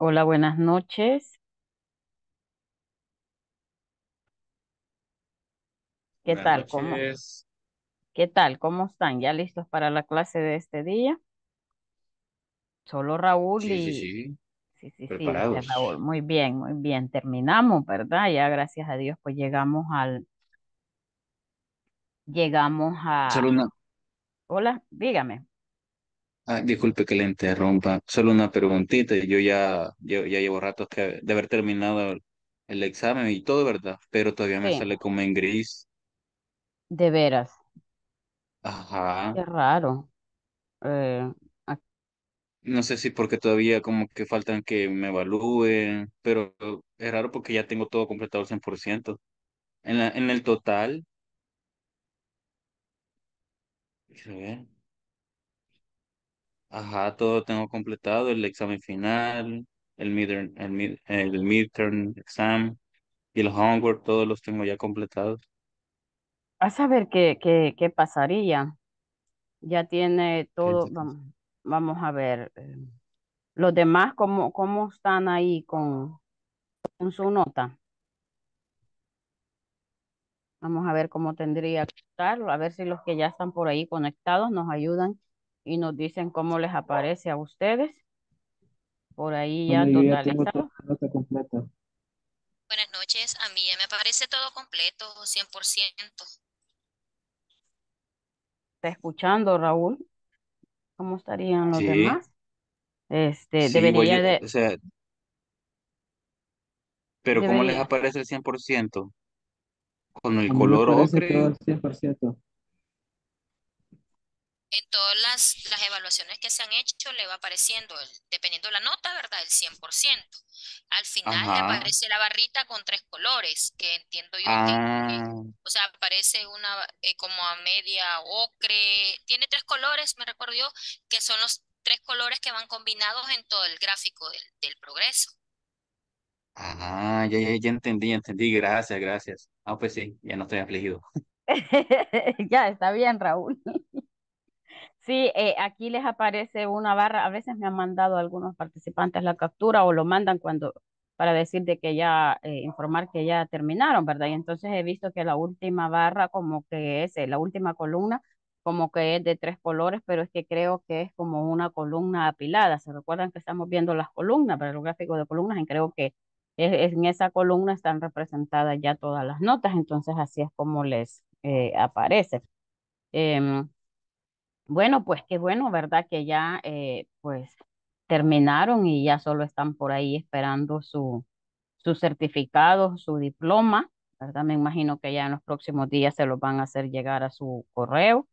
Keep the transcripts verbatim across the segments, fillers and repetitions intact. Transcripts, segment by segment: Hola, buenas noches. ¿Qué Buenas tal? ¿Cómo, noches. qué tal? ¿Cómo están? ¿Ya listos para la clase de este día? Solo Raúl Sí, sí, y... sí. Sí, sí, sí, gracias Raúl. Preparados. Muy bien, muy bien. Terminamos, ¿verdad? Ya gracias a Dios, pues llegamos al... Llegamos a... Solo una, Hola, dígame. ah, disculpe que le interrumpa. Solo una preguntita. Yo ya, yo ya llevo ratos que de haber terminado el, el examen y todo, ¿verdad? Pero todavía me Sí, sale como en gris. de veras. Ajá. Qué raro. Eh, ac- No sé si porque todavía como que faltan que me evalúen, pero es raro porque ya tengo todo completado al cien por ciento. En la, en el total, se ve. Ajá, todo tengo completado, el examen final, el midterm, el mid- el midterm exam y el homework, todos los tengo ya completados. A saber qué, qué, qué pasaría. Ya tiene todo... Entonces, Vamos, vamos a ver. eh, Los demás, ¿cómo, cómo están ahí con... con su nota? Vamos a ver cómo tendría que estar, a ver si los que ya están por ahí conectados nos ayudan y nos dicen cómo les aparece a ustedes. Por ahí ya bueno, yo ya tengo toda totalizado. la nota completa. Buenas noches, a mí ya me aparece todo completo, cien por ciento. ¿Está escuchando, Raúl? ¿Cómo estarían los Sí, demás? Este, sí, igual, debería yo- de, o sea, pero ¿cómo les debería, aparece el cien por ciento? ¿Con el A mí me color parece todo ocre? al cien por ciento. En todas las, las evaluaciones que se han hecho le va apareciendo, el- dependiendo la nota, ¿verdad? El cien por ciento. Al final le Ajá. aparece la barrita con tres colores, que entiendo yo que, que- Ah, o sea, aparece una eh, como a media ocre. Tiene tres colores, me recuerdo yo, que son los tres colores que van combinados en todo el gráfico del, del progreso. ah, ya, ya, ya entendí, ya entendí, gracias, gracias. Ah, pues sí, ya no estoy afligido. ya está bien, Raúl. Sí, eh, aquí les aparece una barra. A veces me han mandado algunos participantes la captura o lo mandan cuando para decir de que ya eh, informar que ya terminaron, ¿verdad? Y entonces he visto que la última barra como que es eh, la última columna como que es de tres colores, pero es que creo que es como una columna apilada. ¿Se recuerdan que estamos viendo las columnas, para los gráficos de columnas? Y creo que es- en esa columna están representadas ya todas las notas, entonces así es como les eh, aparece. Em, Bueno, pues qué bueno, ¿verdad? Que ya eh, pues terminaron y ya solo están por ahí esperando su, su certificado, su diploma, ¿verdad? Me imagino que ya en los próximos días se los van a hacer llegar a su correo.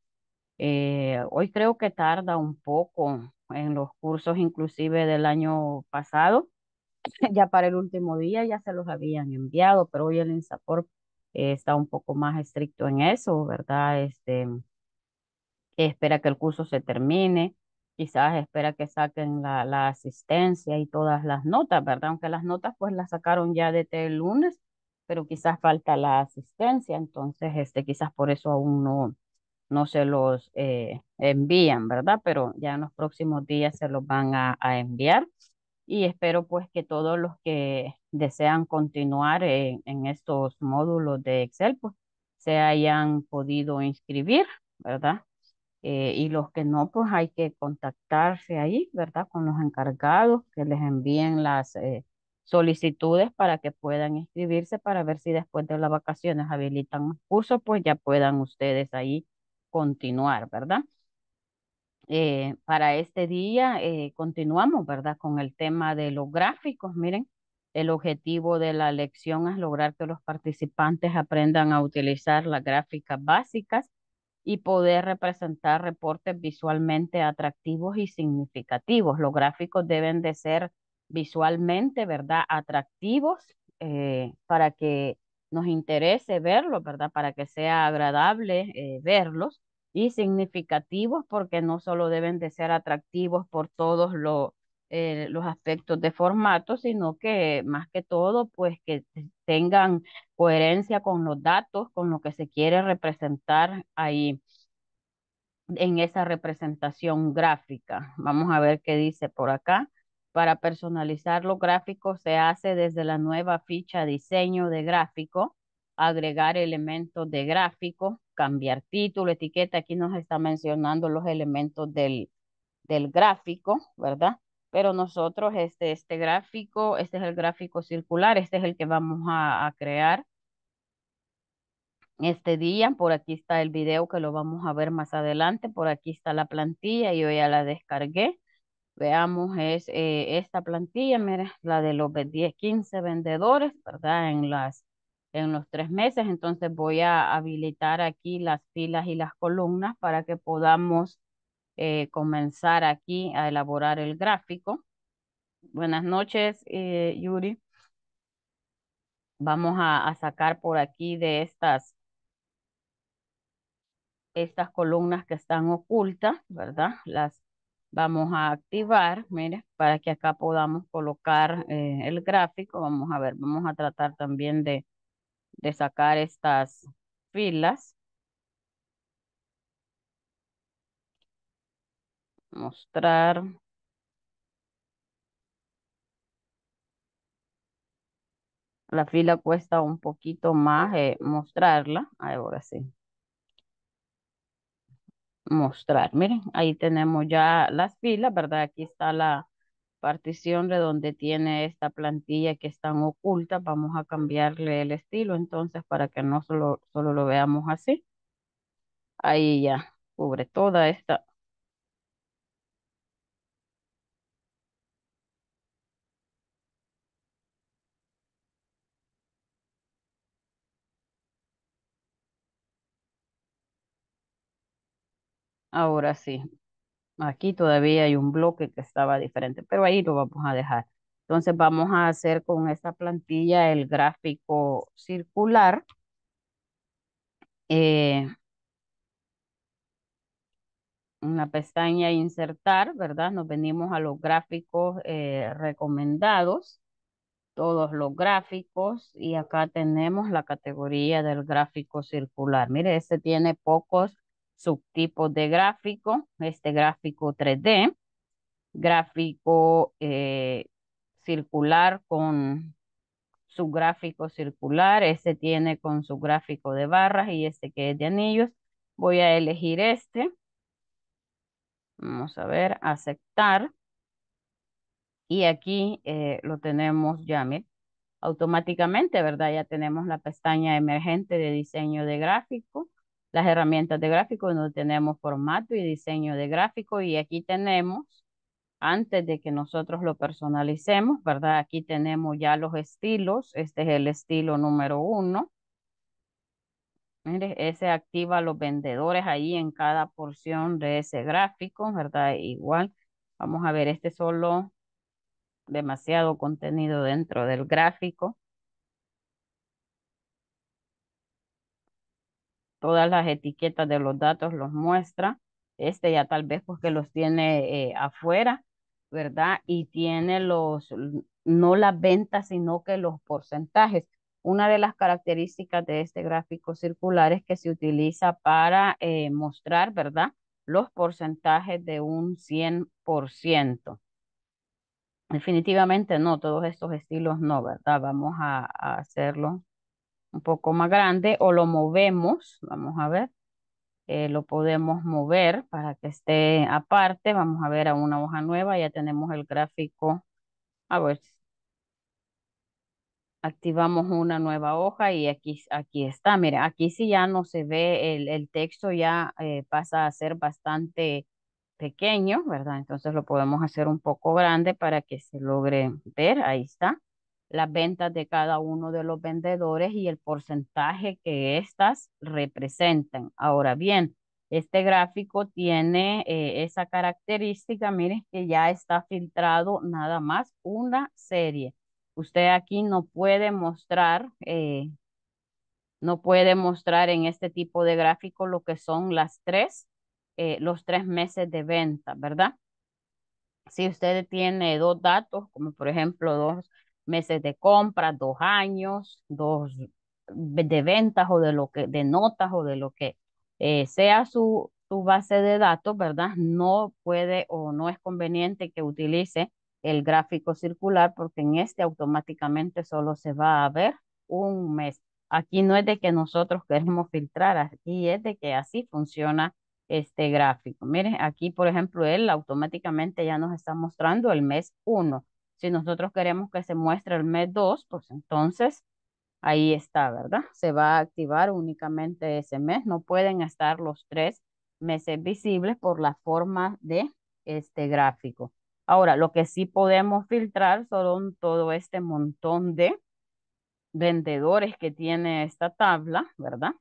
Eh, hoy creo que tarda un poco en los cursos, inclusive del año pasado. Ya para el último día ya se los habían enviado, pero hoy el INSAFORP eh, está un poco más estricto en eso, ¿verdad? Este, espera que el curso se termine, quizás espera que saquen la, la asistencia y todas las notas, ¿verdad? Aunque las notas pues las sacaron ya desde el lunes, pero quizás falta la asistencia, entonces este, quizás por eso aún no, no se los eh, envían, ¿verdad? Pero ya en los próximos días se los van a, a enviar y espero pues que todos los que desean continuar en, en estos módulos de Excel pues se hayan podido inscribir, ¿verdad? Eh, y los que no, pues hay que contactarse ahí, ¿verdad? Con los encargados que les envíen las eh, solicitudes para que puedan inscribirse para ver si después de las vacaciones habilitan un curso, pues ya puedan ustedes ahí continuar, ¿verdad? Eh, para este día eh, continuamos, ¿verdad? Con el tema de los gráficos. Miren, el objetivo de la lección es lograr que los participantes aprendan a utilizar las gráficas básicas y poder representar reportes visualmente atractivos y significativos. Los gráficos deben de ser visualmente, ¿verdad? Atractivos eh, para que nos interese verlos, ¿verdad? Para que sea agradable eh, verlos y significativos porque no solo deben de ser atractivos por todos lo- eh, los aspectos de formato, sino que más que todo, pues que te- tengan coherencia con los datos, con lo que se quiere representar ahí en esa representación gráfica. Vamos a ver qué dice por acá. Para personalizar los gráficos se hace desde la nueva ficha diseño de gráfico, agregar elementos de gráfico, cambiar título, etiqueta. Aquí nos está mencionando los elementos del, del gráfico, ¿verdad? Pero nosotros este, este gráfico, este es el gráfico circular, este es el que vamos a, a crear este día. Por aquí está el video que lo vamos a ver más adelante. Por aquí está la plantilla, yo ya la descargué. Veamos, es eh, esta plantilla, mira, la de los diez, quince vendedores, ¿verdad? En, las, en los tres meses. Entonces voy a habilitar aquí las filas y las columnas para que podamos eh, comenzar aquí a elaborar el gráfico. Buenas noches, eh, Yuri. Vamos a, a sacar por aquí de estas, estas columnas que están ocultas, ¿verdad? Las vamos a activar, mire, para que acá podamos colocar eh, el gráfico. Vamos a ver, vamos a tratar también de, de sacar estas filas. Mostrar. La fila cuesta un poquito más eh, mostrarla. Ahora sí. Mostrar, miren, ahí tenemos ya las filas, ¿verdad? Aquí está la partición de donde tiene esta plantilla que están ocultas. Vamos a cambiarle el estilo entonces para que no solo, solo lo veamos así. Ahí ya cubre toda esta. Ahora sí, aquí todavía hay un bloque que estaba diferente, pero ahí lo vamos a dejar. Entonces vamos a hacer con esta plantilla el gráfico circular. Eh, en la pestaña insertar, ¿verdad? Nos venimos a los gráficos eh, recomendados, todos los gráficos, y acá tenemos la categoría del gráfico circular. Mire, este tiene pocos subtipos de gráfico, este gráfico tres D, gráfico eh, circular con su gráfico circular, este tiene con su gráfico de barras y este que es de anillos. Voy a elegir este, vamos a ver, aceptar, y aquí eh, lo tenemos ya, mira, automáticamente, ¿verdad? Ya tenemos la pestaña emergente de diseño de gráfico, las herramientas de gráfico, donde tenemos formato y diseño de gráfico, y aquí tenemos, antes de que nosotros lo personalicemos, ¿verdad? Aquí tenemos ya los estilos, este es el estilo número uno. Mire, ese activa los vendedores ahí en cada porción de ese gráfico, ¿verdad? Igual, vamos a ver, este solo, demasiado contenido dentro del gráfico. Todas las etiquetas de los datos los muestra. Este ya tal vez porque los tiene eh, afuera, ¿verdad? Y tiene los, no las ventas, sino que los porcentajes. Una de las características de este gráfico circular es que se utiliza para eh, mostrar, ¿verdad? Los porcentajes de un cien por ciento. Definitivamente no, todos estos estilos no, ¿verdad? Vamos a, a hacerlo un poco más grande, o lo movemos, vamos a ver, eh, lo podemos mover para que esté aparte. Vamos a ver, a una hoja nueva, ya tenemos el gráfico. A ver, activamos una nueva hoja y aquí, aquí está, mira, aquí sí ya no se ve, el, el texto ya eh, pasa a ser bastante pequeño, ¿verdad? Entonces lo podemos hacer un poco grande para que se logre ver, ahí está. Las ventas de cada uno de los vendedores y el porcentaje que éstas representan. Ahora bien, este gráfico tiene eh, esa característica, miren, que ya está filtrado nada más una serie. Usted aquí no puede mostrar, eh, no puede mostrar en este tipo de gráfico lo que son las tres, eh, los tres meses de venta, ¿verdad? Si usted tiene dos datos, como por ejemplo dos meses de compra, dos años, dos de ventas o de lo que, de notas o de lo que eh, sea su, su base de datos, ¿verdad? No puede o no es conveniente que utilice el gráfico circular, porque en este automáticamente solo se va a ver un mes. Aquí no es de que nosotros queremos filtrar, aquí es de que así funciona este gráfico. Miren, aquí por ejemplo él automáticamente ya nos está mostrando el mes uno. Si nosotros queremos que se muestre el mes dos, pues entonces ahí está, ¿verdad? Se va a activar únicamente ese mes. No pueden estar los tres meses visibles por la forma de este gráfico. Ahora, lo que sí podemos filtrar son todo este montón de vendedores que tiene esta tabla, ¿verdad?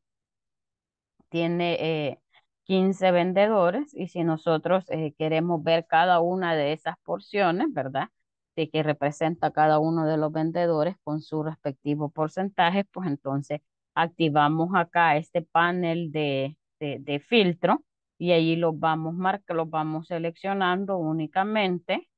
Tiene eh, quince vendedores, y si nosotros eh, queremos ver cada una de esas porciones, ¿verdad? De que representa cada uno de los vendedores con su respectivo porcentaje, pues entonces activamos acá este panel de, de, de filtro y allí los vamos, marca, los vamos seleccionando únicamente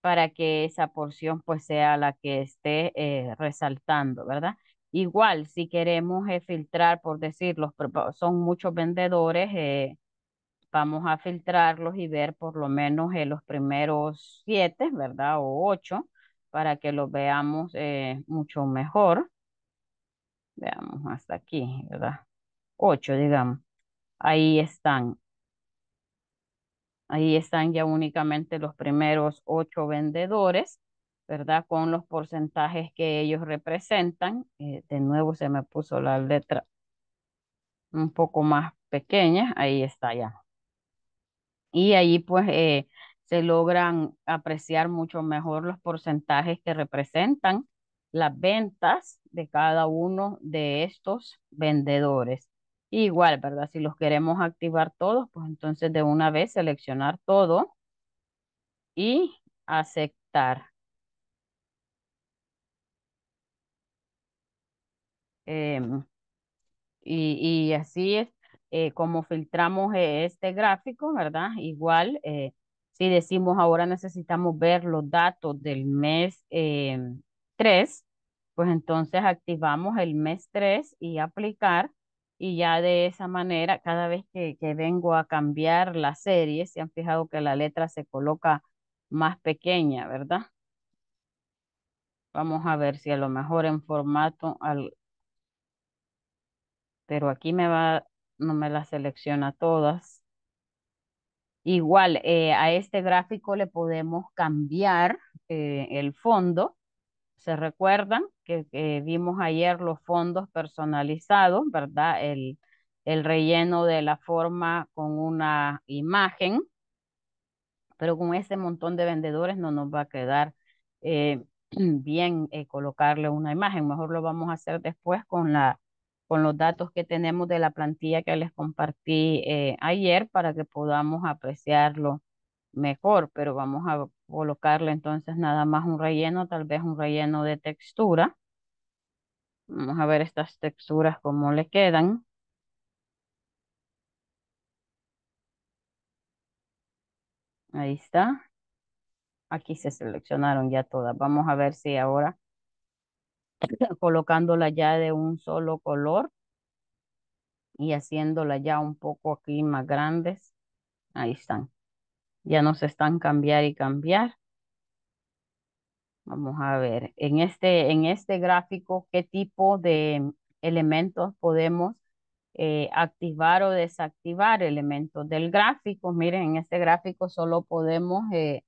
para que esa porción pues sea la que esté eh, resaltando, ¿verdad? Igual, si queremos eh, filtrar, por decirlo, son muchos vendedores, eh, vamos a filtrarlos y ver por lo menos eh, los primeros siete, ¿verdad? O ocho, para que los veamos eh, mucho mejor. Veamos hasta aquí, ¿verdad? Ocho, digamos. Ahí están. Ahí están ya únicamente los primeros ocho vendedores, ¿verdad? Con los porcentajes que ellos representan. Eh, de nuevo se me puso la letra un poco más pequeña. Ahí está ya. Y ahí pues eh, se logran apreciar mucho mejor los porcentajes que representan las ventas de cada uno de estos vendedores. Y igual, ¿verdad? Si los queremos activar todos, pues entonces de una vez seleccionar todo y aceptar. Eh, y, y así es eh, como filtramos eh, este gráfico, ¿verdad? Igual, eh, si decimos ahora necesitamos ver los datos del mes eh, tres, pues entonces activamos el mes tres y aplicar. Y ya de esa manera, cada vez que, que vengo a cambiar la serie, se han fijado que la letra se coloca más pequeña, ¿verdad? Vamos a ver si a lo mejor en formato... Al... Pero aquí me va, no me la selecciona todas. Igual, eh, a este gráfico le podemos cambiar eh, el fondo. ¿Se recuerdan que, que vimos ayer los fondos personalizados, verdad? El, el relleno de la forma con una imagen, pero con ese montón de vendedores no nos va a quedar eh, bien eh, colocarle una imagen. Mejor lo vamos a hacer después con, la, con los datos que tenemos de la plantilla que les compartí eh, ayer para que podamos apreciarlo mejor, pero vamos a colocarle entonces nada más un relleno, tal vez un relleno de textura. Vamos a ver estas texturas cómo le quedan. Ahí está. Aquí se seleccionaron ya todas. Vamos a ver si ahora colocándola ya de un solo color y haciéndola ya un poco aquí más grandes. Ahí están. Ya nos están cambiar y cambiar. Vamos a ver, en este, en este gráfico, ¿qué tipo de elementos podemos eh, activar o desactivar? Elementos del gráfico. Miren, en este gráfico solo podemos, eh,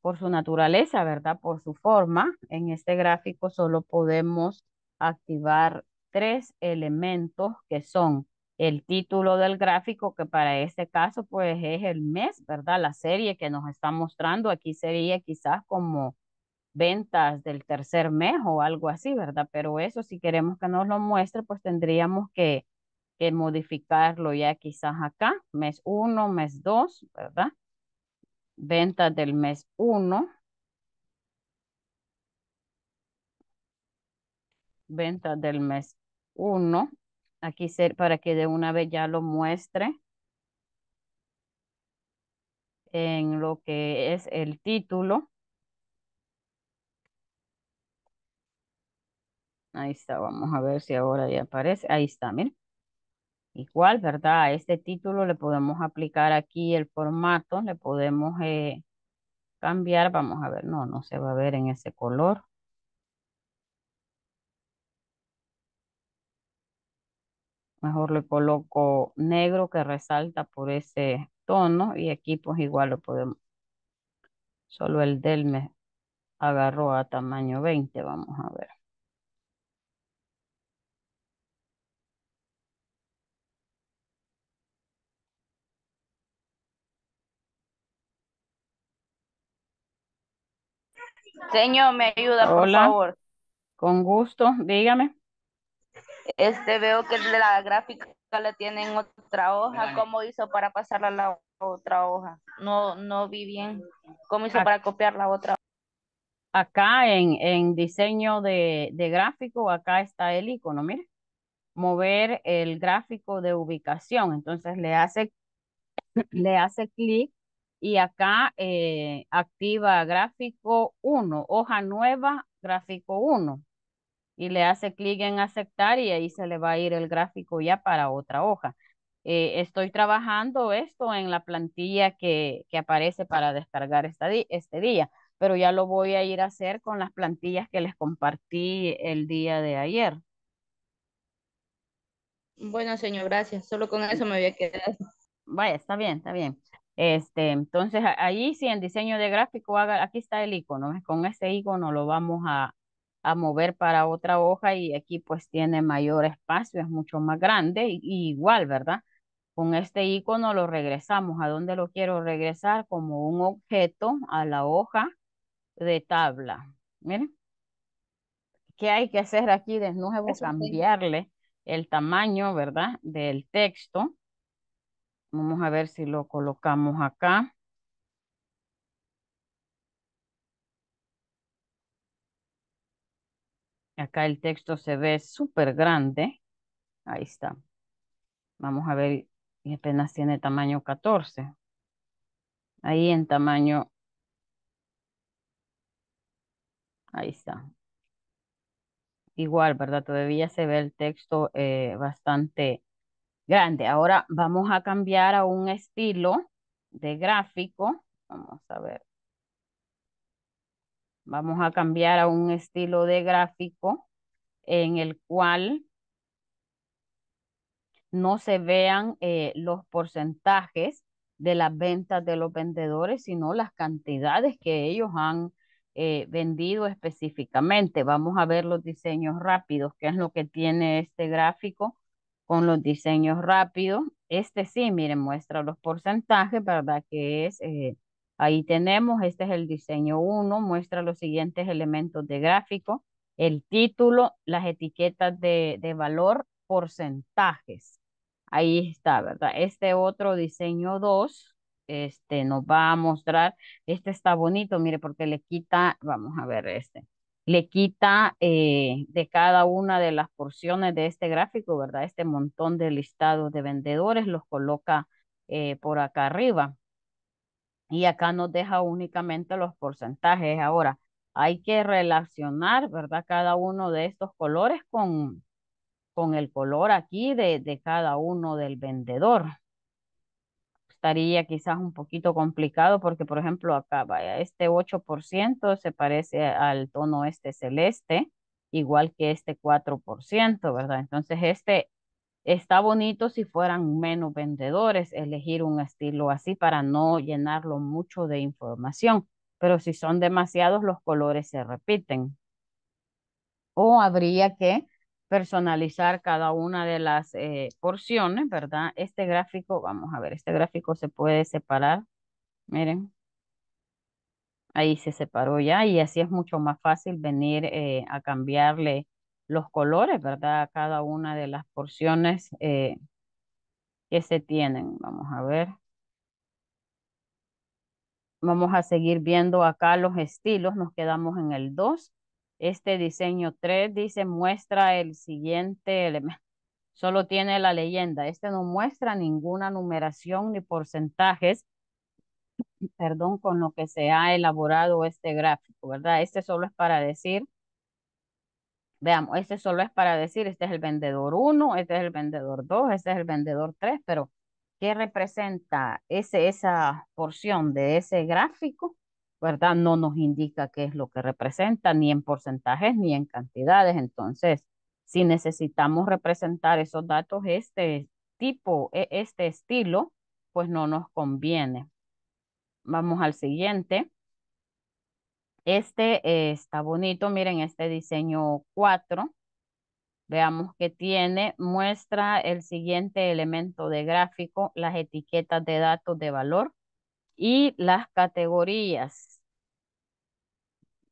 por su naturaleza, ¿verdad? Por su forma, en este gráfico solo podemos activar tres elementos que son el título del gráfico, que para este caso pues es el mes, ¿verdad? La serie que nos está mostrando aquí sería quizás como ventas del tercer mes o algo así, ¿verdad? Pero eso, si queremos que nos lo muestre, pues tendríamos que, que modificarlo ya quizás acá, mes uno, mes dos, ¿verdad? Ventas del mes uno. Ventas del mes uno. Aquí ser para que de una vez ya lo muestre en lo que es el título. Ahí está, vamos a ver si ahora ya aparece. Ahí está, miren. Igual, ¿verdad? A este título le podemos aplicar aquí el formato, le podemos eh, cambiar, vamos a ver, no, no se va a ver en ese color. Mejor le coloco negro que resalta por ese tono y aquí pues igual lo podemos. Solo el del me agarró a tamaño veinte, vamos a ver. Señor, me ayuda, hola, por favor. Con gusto, dígame. Este, veo que la gráfica la tiene en otra hoja. ¿Cómo hizo para pasarla a la otra hoja? No, no vi bien. ¿Cómo hizo acá, para copiar la otra hoja? Acá en, en diseño de, de gráfico, acá está el icono, mire. Mover el gráfico de ubicación. Entonces le hace, le hace clic y acá eh, activa gráfico uno, hoja nueva, gráfico uno. Y le hace clic en aceptar y ahí se le va a ir el gráfico ya para otra hoja. Eh, estoy trabajando esto en la plantilla que, que aparece para descargar esta di- este día, pero ya lo voy a ir a hacer con las plantillas que les compartí el día de ayer. Bueno, señor, gracias. Solo con eso me había quedado. Vaya, está bien, está bien. Este, entonces, ahí sí, en diseño de gráfico, haga, aquí está el icono. Con este icono lo vamos a... a mover para otra hoja y aquí pues tiene mayor espacio, es mucho más grande y, y igual, ¿verdad? Con este icono lo regresamos. ¿A dónde lo quiero regresar? Como un objeto a la hoja de tabla. Miren, ¿qué hay que hacer aquí? De nuevo eso cambiarle sí, el tamaño, ¿verdad? Del texto. Vamos a ver si lo colocamos acá. Acá el texto se ve súper grande. Ahí está. Vamos a ver, y apenas tiene tamaño catorce. Ahí en tamaño. Ahí está. Igual, ¿verdad? Todavía se ve el texto eh, bastante grande. Ahora vamos a cambiar a un estilo de gráfico. Vamos a ver. Vamos a cambiar a un estilo de gráfico en el cual no se vean eh, los porcentajes de las ventas de los vendedores, sino las cantidades que ellos han eh, vendido específicamente. Vamos a ver los diseños rápidos, que es lo que tiene este gráfico con los diseños rápidos. Este sí, miren, muestra los porcentajes, ¿verdad? Que es... Eh, ahí tenemos, este es el diseño uno, muestra los siguientes elementos de gráfico, el título, las etiquetas de, de valor, porcentajes. Ahí está, ¿verdad? Este otro diseño dos, este nos va a mostrar, este está bonito, mire, porque le quita, vamos a ver este, le quita eh, de cada una de las porciones de este gráfico, ¿verdad? Este montón de listados de vendedores los coloca eh, por acá arriba. Y acá nos deja únicamente los porcentajes. Ahora, hay que relacionar, ¿verdad? Cada uno de estos colores con, con el color aquí de, de cada uno del vendedor. Estaría quizás un poquito complicado porque, por ejemplo, acá, vaya, este ocho por ciento se parece al tono este celeste, igual que este cuatro por ciento, ¿verdad? Entonces, este... está bonito si fueran menos vendedores, elegir un estilo así para no llenarlo mucho de información, pero si son demasiados los colores se repiten. O habría que personalizar cada una de las eh, porciones, ¿verdad? Este gráfico, vamos a ver, este gráfico se puede separar, miren. Ahí se separó ya y así es mucho más fácil venir eh, a cambiarle los colores, ¿verdad? Cada una de las porciones eh, que se tienen. Vamos a ver. Vamos a seguir viendo acá los estilos. Nos quedamos en el dos. Este diseño tres dice, muestra el siguiente elemento. Solo tiene la leyenda. Este no muestra ninguna numeración ni porcentajes, perdón, con lo que se ha elaborado este gráfico, ¿verdad? Este solo es para decir, veamos, este solo es para decir, este es el vendedor uno, este es el vendedor dos, este es el vendedor tres, pero ¿qué representa ese, esa porción de ese gráfico? ¿verdad? No nos indica qué es lo que representa, ni en porcentajes, ni en cantidades. Entonces, si necesitamos representar esos datos, este tipo, este estilo, pues no nos conviene. Vamos al siguiente. Este eh, está bonito, miren, este diseño cuatro. Veamos que tiene, muestra el siguiente elemento de gráfico, las etiquetas de datos de valor y las categorías.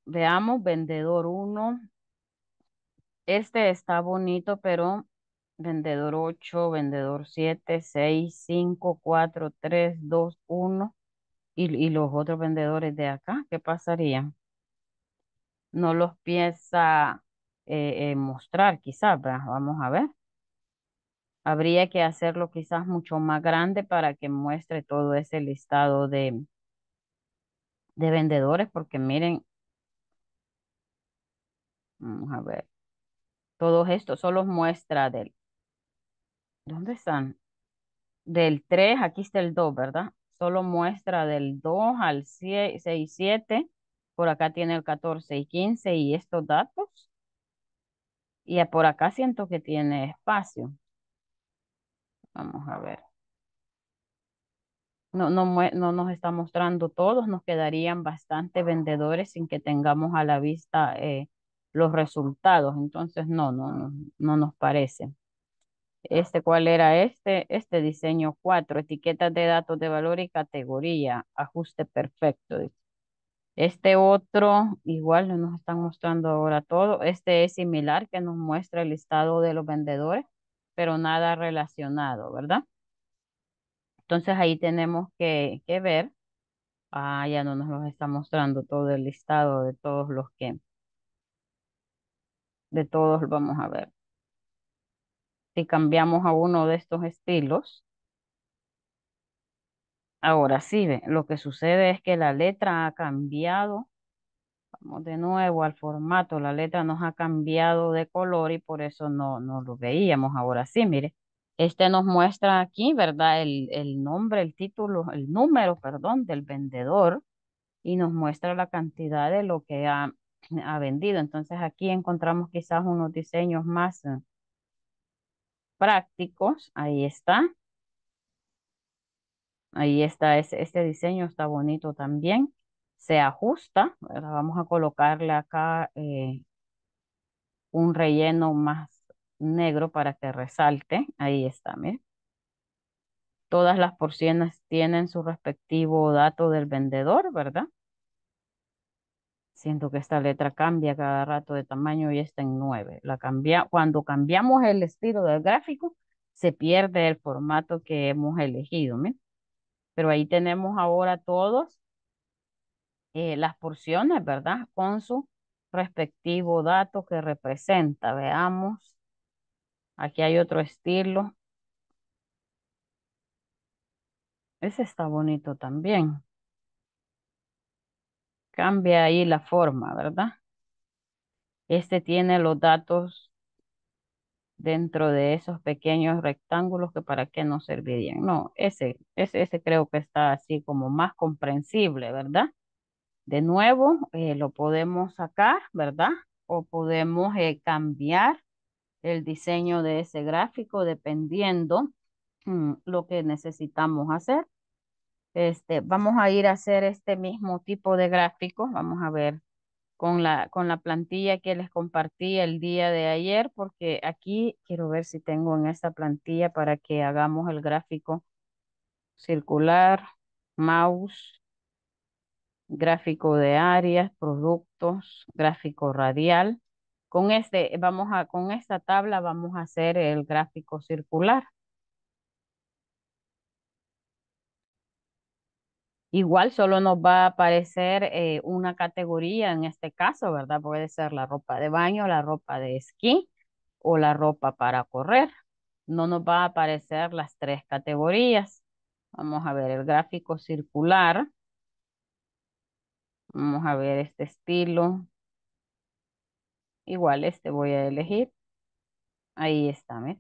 Veamos, vendedor uno. Este está bonito, pero vendedor ocho, vendedor siete, seis, cinco, cuatro, tres, dos, uno. Y, y los otros vendedores de acá, ¿qué pasaría? No los piensa eh, eh, mostrar quizás, ¿verdad? Vamos a ver. Habría que hacerlo quizás mucho más grande para que muestre todo ese listado de, de vendedores, porque miren, vamos a ver, todos estos solo muestra del, ¿dónde están? Del tres, aquí está el dos, ¿verdad? Solo muestra del dos al seis, siete, por acá tiene el catorce y quince y estos datos. Y por acá siento que tiene espacio. Vamos a ver. No, no, no nos está mostrando todos, nos quedarían bastantes vendedores sin que tengamos a la vista eh, los resultados. Entonces no, no, no, no nos parece. Este, ¿cuál era este? Este diseño cuatro, etiquetas de datos de valor y categoría, ajuste perfecto. Este otro, igual no nos están mostrando ahora todo. Este es similar, que nos muestra el listado de los vendedores, pero nada relacionado, ¿verdad? Entonces ahí tenemos que, que ver. Ah, ya no nos los está mostrando todo el listado de todos los que, de todos, vamos a ver. Si cambiamos a uno de estos estilos, ahora sí, ve, lo que sucede es que la letra ha cambiado. Vamos de nuevo al formato, la letra nos ha cambiado de color y por eso no, no lo veíamos. Ahora sí, mire, este nos muestra aquí, ¿verdad? El, el nombre, el título, el número, perdón, del vendedor y nos muestra la cantidad de lo que ha, ha vendido. Entonces aquí encontramos quizás unos diseños más prácticos, ahí está, ahí está, este, este diseño está bonito también, se ajusta, ¿verdad? Vamos a colocarle acá eh, un relleno más negro para que resalte, ahí está, miren. Todas las porciones tienen su respectivo dato del vendedor, ¿verdad? Siento que esta letra cambia cada rato de tamaño y está en nueve. La cambia, cuando cambiamos el estilo del gráfico, se pierde el formato que hemos elegido. ¿Miren? Pero ahí tenemos ahora todos eh, las porciones, ¿verdad? Con su respectivo dato que representa. Veamos. Aquí hay otro estilo. Ese está bonito también. Cambia ahí la forma, ¿verdad? Este tiene los datos dentro de esos pequeños rectángulos que para qué nos servirían. No, ese, ese, ese creo que está así como más comprensible, ¿verdad? De nuevo, eh, lo podemos sacar, ¿verdad? O podemos eh, cambiar el diseño de ese gráfico dependiendo hmm, lo que necesitamos hacer. Este, vamos a ir a hacer este mismo tipo de gráficos, vamos a ver con la, con la plantilla que les compartí el día de ayer, porque aquí quiero ver si tengo en esta plantilla para que hagamos el gráfico circular, mouse, gráfico de áreas, productos, gráfico radial. Con este, vamos a, con esta tabla vamos a hacer el gráfico circular. Igual solo nos va a aparecer eh, una categoría en este caso, ¿verdad? Puede ser la ropa de baño, la ropa de esquí o la ropa para correr. No nos va a aparecer las tres categorías. Vamos a ver el gráfico circular. Vamos a ver este estilo. Igual este voy a elegir. Ahí está, ¿ves?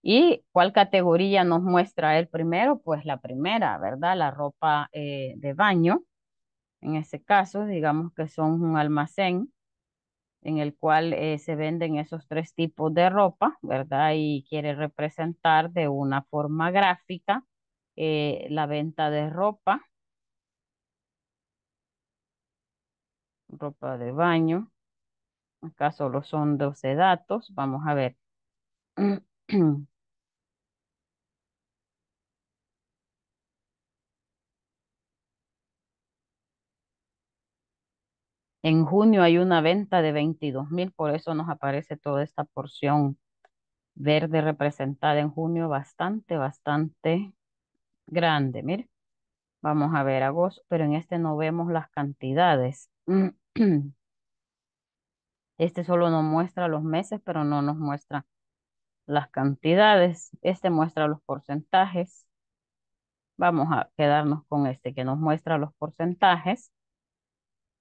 ¿Y cuál categoría nos muestra el primero? Pues la primera, ¿verdad? La ropa eh, de baño. En este caso, digamos que son un almacén en el cual eh, se venden esos tres tipos de ropa, ¿verdad? Y quiere representar de una forma gráfica eh, la venta de ropa, ropa de baño. Acá solo son doce datos. Vamos a ver. En junio hay una venta de veintidós mil, por eso nos aparece toda esta porción verde representada en junio, bastante, bastante grande. Mire, vamos a ver agosto, pero en este no vemos las cantidades. Este solo nos muestra los meses, pero no nos muestra las cantidades. Este muestra los porcentajes. Vamos a quedarnos con este que nos muestra los porcentajes.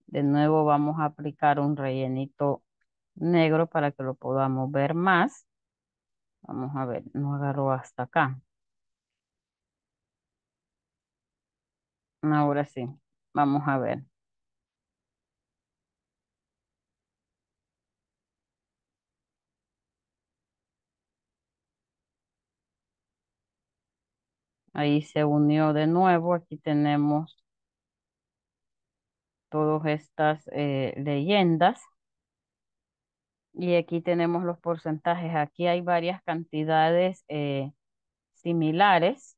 De nuevo vamos a aplicar un rellenito negro para que lo podamos ver más. Vamos a ver, nos agarró hasta acá. Ahora sí, vamos a ver. Ahí se unió de nuevo, aquí tenemos todas estas eh, leyendas y aquí tenemos los porcentajes. Aquí hay varias cantidades eh, similares.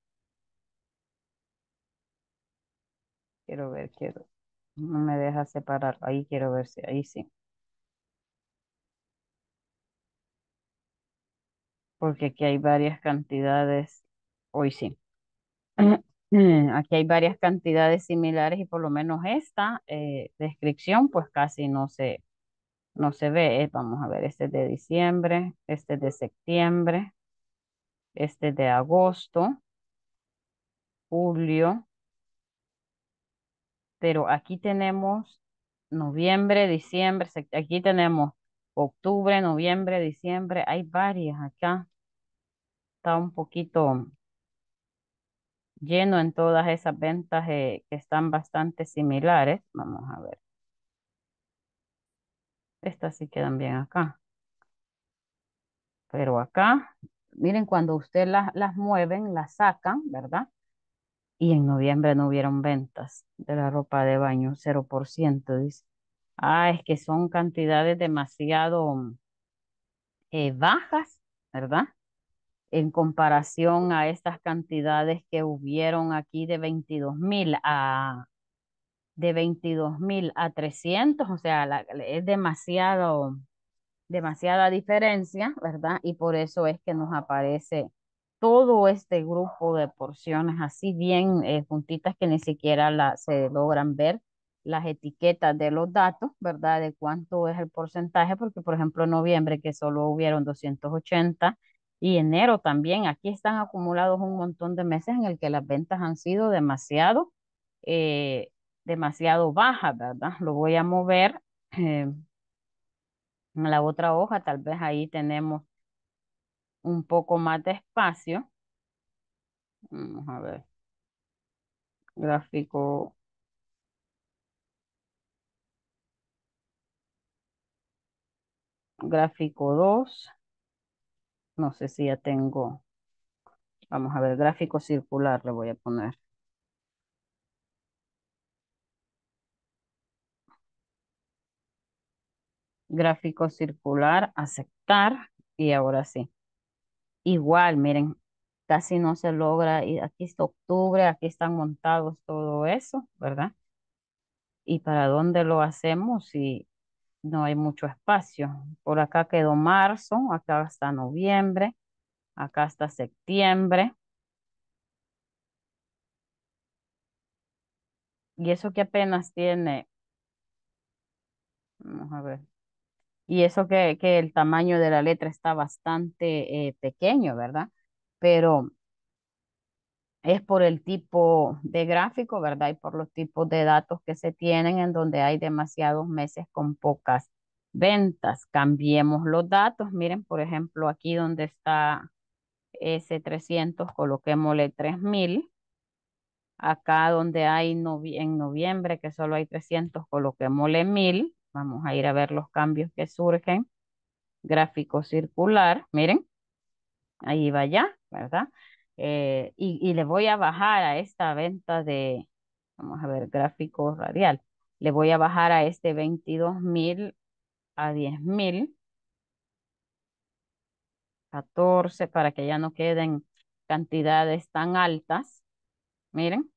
Quiero ver, quiero, no me deja separar, ahí quiero ver si, ahí sí. Porque aquí hay varias cantidades, hoy sí. Aquí hay varias cantidades similares y por lo menos esta eh, descripción pues casi no se, no se ve. Eh, vamos a ver, este es de diciembre, este es de septiembre, este es de agosto, julio. Pero aquí tenemos noviembre, diciembre, aquí tenemos octubre, noviembre, diciembre. Hay varias acá. Está un poquito lleno en todas esas ventas eh, que están bastante similares. Vamos a ver. Estas sí quedan bien acá. Pero acá, miren, cuando usted las, las mueven, las sacan, ¿verdad? Y en noviembre no hubieron ventas de la ropa de baño, cero por ciento. Dice, ah, es que son cantidades demasiado eh, bajas, ¿verdad? En comparación a estas cantidades que hubieron aquí de veintidós mil a de veintidós mil a trescientos, o sea, la, es demasiado, demasiada diferencia, ¿verdad? Y por eso es que nos aparece todo este grupo de porciones así bien eh, juntitas que ni siquiera la, se logran ver las etiquetas de los datos, ¿verdad? De cuánto es el porcentaje, porque por ejemplo en noviembre que solo hubieron doscientos ochenta, y enero también, aquí están acumulados un montón de meses en el que las ventas han sido demasiado, eh, demasiado bajas, ¿verdad? Lo voy a mover eh, en la otra hoja, tal vez ahí tenemos un poco más de espacio. Vamos a ver. Gráfico. Gráfico dos. No sé si ya tengo, vamos a ver, gráfico circular le voy a poner. Gráfico circular, aceptar y ahora sí. Igual, miren, casi no se logra, y aquí está octubre, aquí están montados todo eso, ¿verdad? ¿Y para dónde lo hacemos? Y no hay mucho espacio. Por acá quedó marzo, acá está noviembre, acá está septiembre. Y eso que apenas tiene, vamos a ver, y eso que, que el tamaño de la letra está bastante eh, pequeño, ¿verdad? Pero es por el tipo de gráfico, ¿verdad? Y por los tipos de datos que se tienen en donde hay demasiados meses con pocas ventas. Cambiemos los datos. Miren, por ejemplo, aquí donde está ese trescientos, coloquémosle tres mil. Acá donde hay novie- en noviembre que solo hay trescientos, coloquémosle mil. Vamos a ir a ver los cambios que surgen. Gráfico circular, miren. Ahí va ya, ¿verdad? Eh, y, y le voy a bajar a esta venta de, vamos a ver, gráfico radial. Le voy a bajar a este veintidós mil a diez mil. catorce para que ya no queden cantidades tan altas. Miren.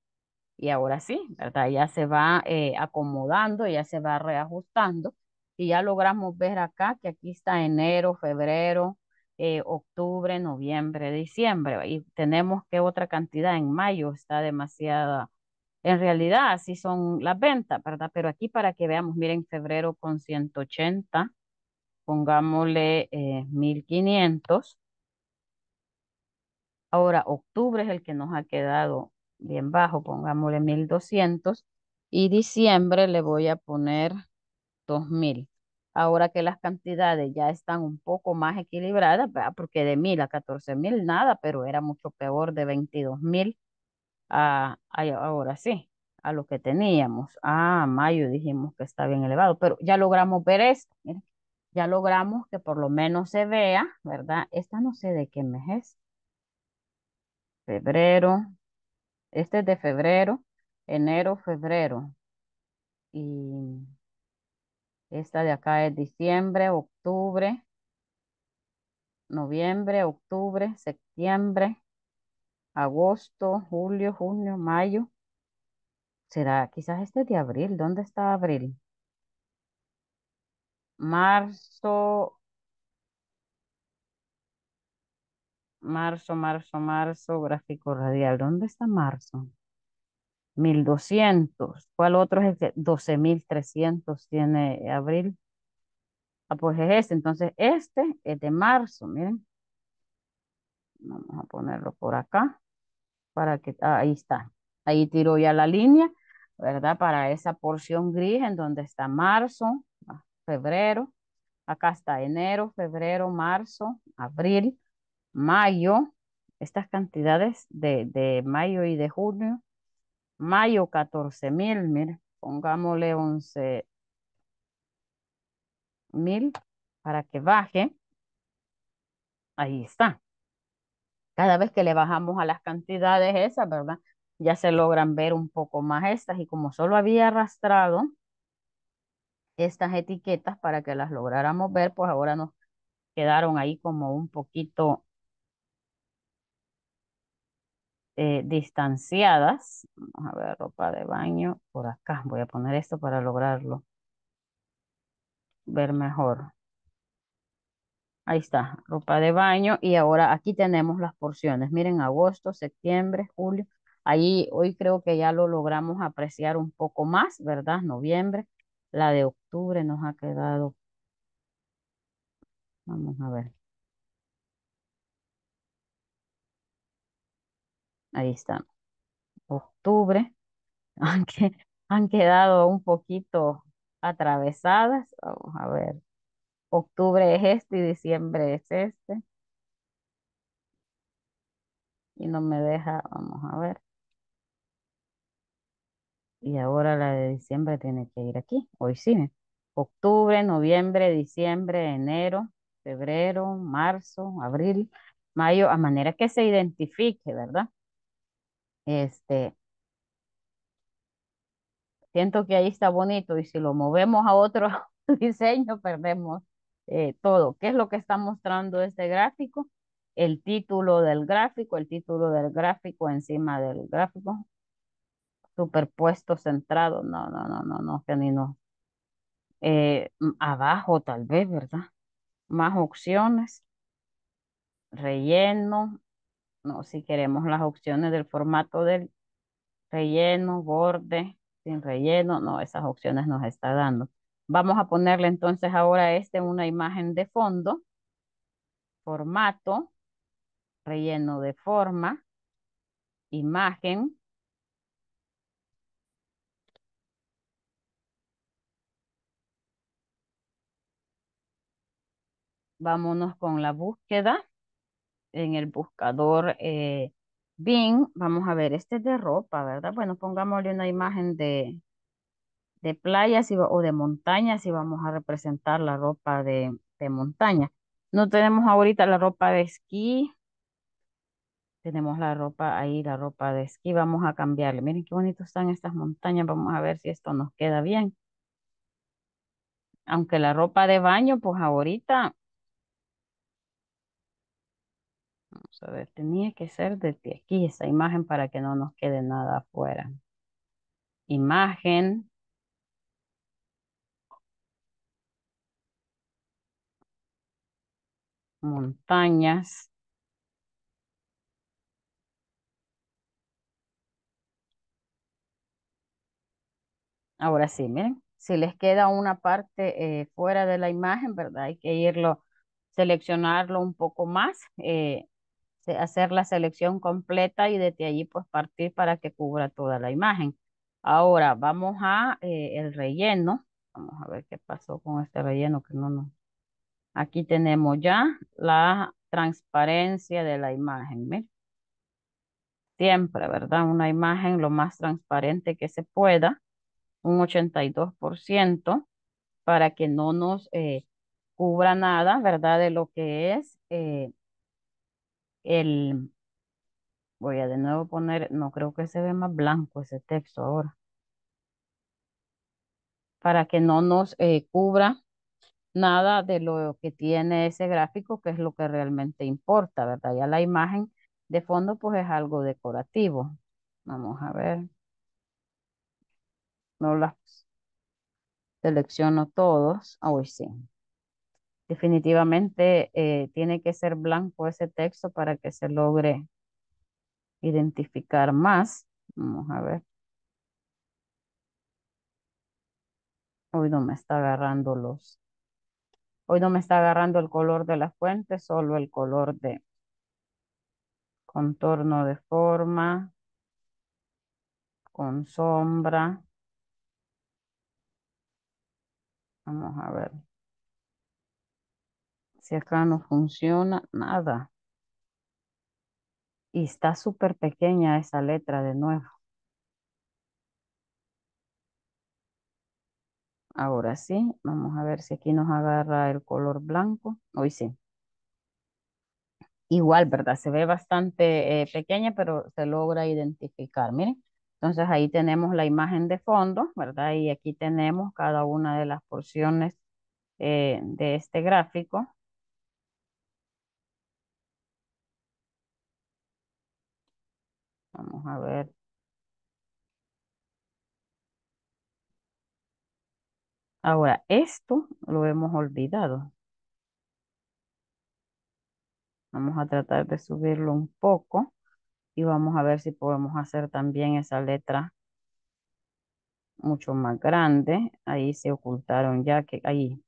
Y ahora sí, ¿verdad? Ya se va eh, acomodando, ya se va reajustando. Y ya logramos ver acá que aquí está enero, febrero, eh, octubre, noviembre, diciembre. Y tenemos que otra cantidad en mayo está demasiada. En realidad así son las ventas, ¿verdad? Pero aquí para que veamos, miren, febrero con ciento ochenta, pongámosle eh, mil quinientos. Ahora octubre es el que nos ha quedado bien bajo, pongámosle mil doscientos y diciembre le voy a poner dos mil. Ahora que las cantidades ya están un poco más equilibradas, ¿verdad? Porque de mil a catorce mil nada, pero era mucho peor de veintidós mil a, a, ahora sí, a lo que teníamos. Ah, mayo dijimos que está bien elevado, pero ya logramos ver esto, miren. Ya logramos que por lo menos se vea, ¿verdad? Esta no sé de qué mes es. Febrero. Este es de febrero, enero, febrero. Y esta de acá es diciembre, octubre, noviembre, octubre, septiembre, agosto, julio, junio, mayo. Será quizás este de abril. ¿Dónde está abril? Marzo. Marzo, marzo, marzo, gráfico radial. ¿Dónde está marzo? mil doscientos. ¿Cuál otro es el que doce mil trescientos tiene abril? Ah, pues es este. Entonces, este es de marzo, miren. Vamos a ponerlo por acá. Para que, ah, ahí está. Ahí tiró ya la línea, ¿verdad? Para esa porción gris en donde está marzo, febrero. Acá está enero, febrero, marzo, abril. Mayo, estas cantidades de, de mayo y de junio, mayo catorce mil, mire, pongámosle once mil para que baje, ahí está. Cada vez que le bajamos a las cantidades esas, ¿verdad? Ya se logran ver un poco más estas y como solo había arrastrado estas etiquetas para que las lográramos ver, pues ahora nos quedaron ahí como un poquito... Eh, distanciadas. Vamos a ver ropa de baño por acá. Voy a poner esto para lograrlo ver mejor. Ahí está, ropa de baño. Y ahora aquí tenemos las porciones. Miren, agosto, septiembre, julio. Ahí hoy creo que ya lo logramos apreciar un poco más, ¿verdad? Noviembre. La de octubre nos ha quedado. Vamos a ver. Ahí está. Octubre. Han, que, han quedado un poquito atravesadas. Vamos a ver. Octubre es este y diciembre es este. Y no me deja. Vamos a ver. Y ahora la de diciembre tiene que ir aquí. Hoy sí. Octubre, noviembre, diciembre, enero, febrero, marzo, abril, mayo. A manera que se identifique, ¿verdad? Este, siento que ahí está bonito y si lo movemos a otro diseño perdemos eh, todo. ¿Qué es lo que está mostrando este gráfico? El título del gráfico, el título del gráfico encima del gráfico, superpuesto, centrado, no, no, no, no, no, que ni no. Eh, abajo tal vez, ¿verdad? Más opciones, relleno. No, si queremos las opciones del formato del relleno, borde, sin relleno, no, esas opciones nos está dando. Vamos a ponerle entonces ahora a este una imagen de fondo, formato, relleno de forma, imagen. Vámonos con la búsqueda. En el buscador eh, Bing, vamos a ver, este es de ropa, ¿verdad? Bueno, pongámosle una imagen de, de playa si va, o de montaña, si vamos a representar la ropa de, de montaña. No tenemos ahorita la ropa de esquí. Tenemos la ropa ahí, la ropa de esquí. Vamos a cambiarle. Miren qué bonitos están estas montañas. Vamos a ver si esto nos queda bien. Aunque la ropa de baño, pues ahorita. Vamos a ver, tenía que ser desde aquí esta imagen para que no nos quede nada afuera. Imagen. Montañas. Ahora sí, miren, si les queda una parte eh, fuera de la imagen, ¿verdad? Hay que irlo, seleccionarlo un poco más, eh, hacer la selección completa y desde allí pues partir para que cubra toda la imagen. Ahora vamos a eh, el relleno. Vamos a ver qué pasó con este relleno que no nos... Aquí tenemos ya la transparencia de la imagen, miren. Siempre, ¿verdad? Una imagen lo más transparente que se pueda. Un ochenta y dos por ciento para que no nos eh, cubra nada, ¿verdad? De lo que es eh, el... Voy a de nuevo poner, no creo que se ve más blanco ese texto ahora. Para que no nos eh, cubra nada de lo que tiene ese gráfico, que es lo que realmente importa, ¿verdad? Ya la imagen de fondo pues es algo decorativo. Vamos a ver. No las selecciono todos. Hoy sí. Definitivamente eh, tiene que ser blanco ese texto para que se logre identificar más. Vamos a ver. Hoy no me está agarrando los... Hoy no me está agarrando el color de la fuente, solo el color de contorno de forma, con sombra. Vamos a ver si acá no funciona nada. Y está súper pequeña esa letra de nuevo. Ahora sí, vamos a ver si aquí nos agarra el color blanco. Hoy sí. Igual, ¿verdad? Se ve bastante eh, pequeña, pero se logra identificar. Miren. Entonces ahí tenemos la imagen de fondo, ¿verdad? Y aquí tenemos cada una de las porciones eh, de este gráfico. Vamos a ver. Ahora, esto lo hemos olvidado. Vamos a tratar de subirlo un poco. Y vamos a ver si podemos hacer también esa letra mucho más grande. Ahí se ocultaron ya que ahí,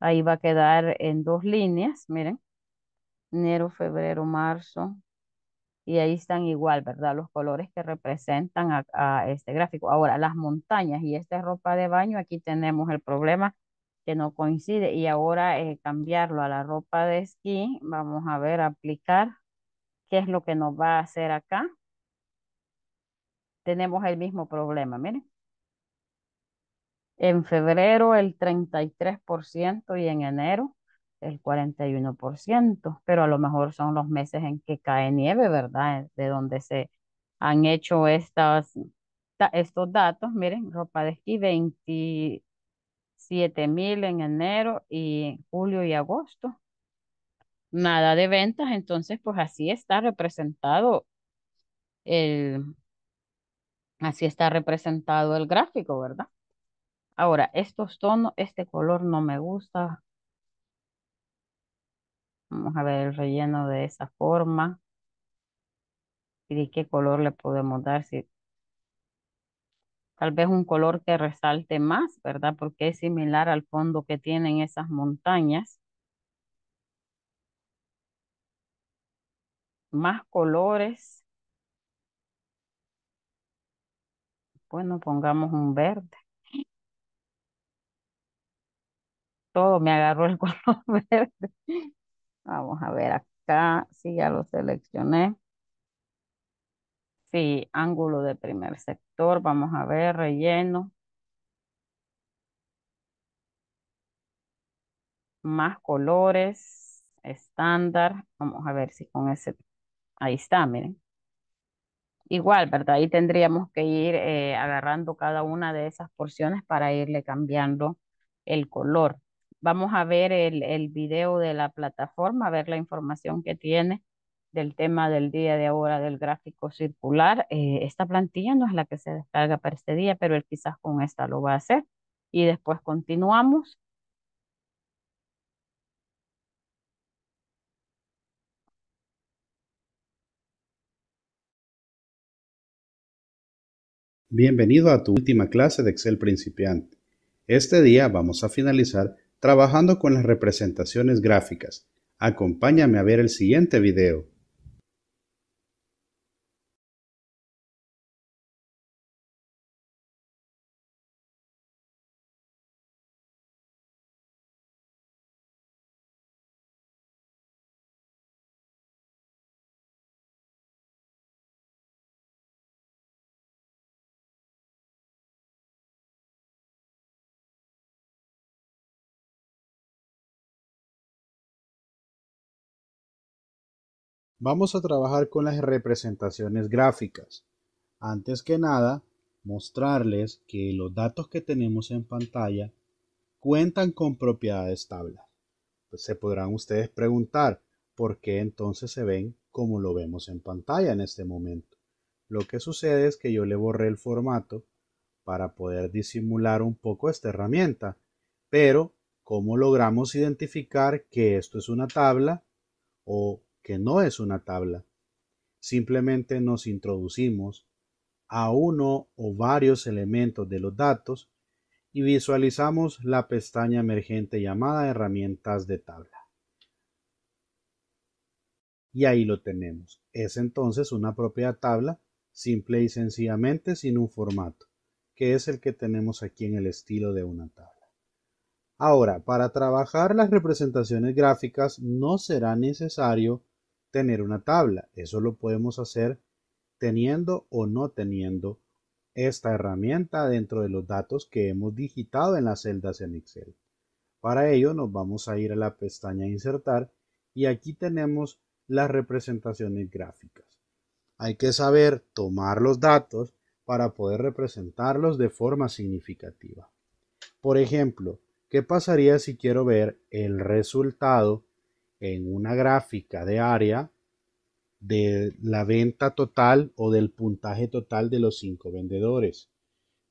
ahí va a quedar en dos líneas. Miren, enero, febrero, marzo. Y ahí están igual, ¿verdad? Los colores que representan a, a este gráfico. Ahora, las montañas y esta ropa de baño. Aquí tenemos el problema que no coincide. Y ahora eh, cambiarlo a la ropa de esquí. Vamos a ver, aplicar. ¿Qué es lo que nos va a hacer acá? Tenemos el mismo problema, miren. En febrero el treinta y tres por ciento y en enero el cuarenta y uno por ciento, pero a lo mejor son los meses en que cae nieve, ¿verdad? De donde se han hecho estas, estos datos, miren, ropa de esquí veintisiete mil en enero y julio y agosto. Nada de ventas, entonces pues así está representado el, así está representado el gráfico, ¿verdad? Ahora, estos tonos, este color no me gusta. Vamos a ver el relleno de esa forma. ¿Y de qué color le podemos dar? Si, tal vez un color que resalte más, ¿verdad? Porque es similar al fondo que tienen esas montañas. Más colores. Bueno, pongamos un verde. Todo me agarró el color verde. Vamos a ver acá. Sí, ya lo seleccioné. Sí, ángulo de primer sector, vamos a ver, relleno, más colores, estándar, vamos a ver si con ese, ahí está, miren. Igual, ¿verdad? Ahí tendríamos que ir eh, agarrando cada una de esas porciones para irle cambiando el color. Vamos a ver el, el video de la plataforma, a ver la información que tiene del tema del día de ahora del gráfico circular. Eh, esta plantilla no es la que se descarga para este día, pero él quizás con esta lo va a hacer. Y después continuamos. Bienvenido a tu última clase de Excel principiante. Este día vamos a finalizar trabajando con las representaciones gráficas. Acompáñame a ver el siguiente video. Vamos a trabajar con las representaciones gráficas. Antes que nada, mostrarles que los datos que tenemos en pantalla cuentan con propiedades tablas. Pues se podrán ustedes preguntar por qué entonces se ven como lo vemos en pantalla en este momento. Lo que sucede es que yo le borré el formato para poder disimular un poco esta herramienta. Pero, ¿cómo logramos identificar que esto es una tabla o que no es una tabla? Simplemente nos introducimos a uno o varios elementos de los datos y visualizamos la pestaña emergente llamada herramientas de tabla. Y ahí lo tenemos. Es entonces una propia tabla, simple y sencillamente sin un formato, que es el que tenemos aquí en el estilo de una tabla. Ahora, para trabajar las representaciones gráficas no será necesario tener una tabla. Eso lo podemos hacer teniendo o no teniendo esta herramienta dentro de los datos que hemos digitado en las celdas en Excel. Para ello nos vamos a ir a la pestaña Insertar y aquí tenemos las representaciones gráficas. Hay que saber tomar los datos para poder representarlos de forma significativa. Por ejemplo, ¿qué pasaría si quiero ver el resultado en una gráfica de área de la venta total o del puntaje total de los cinco vendedores?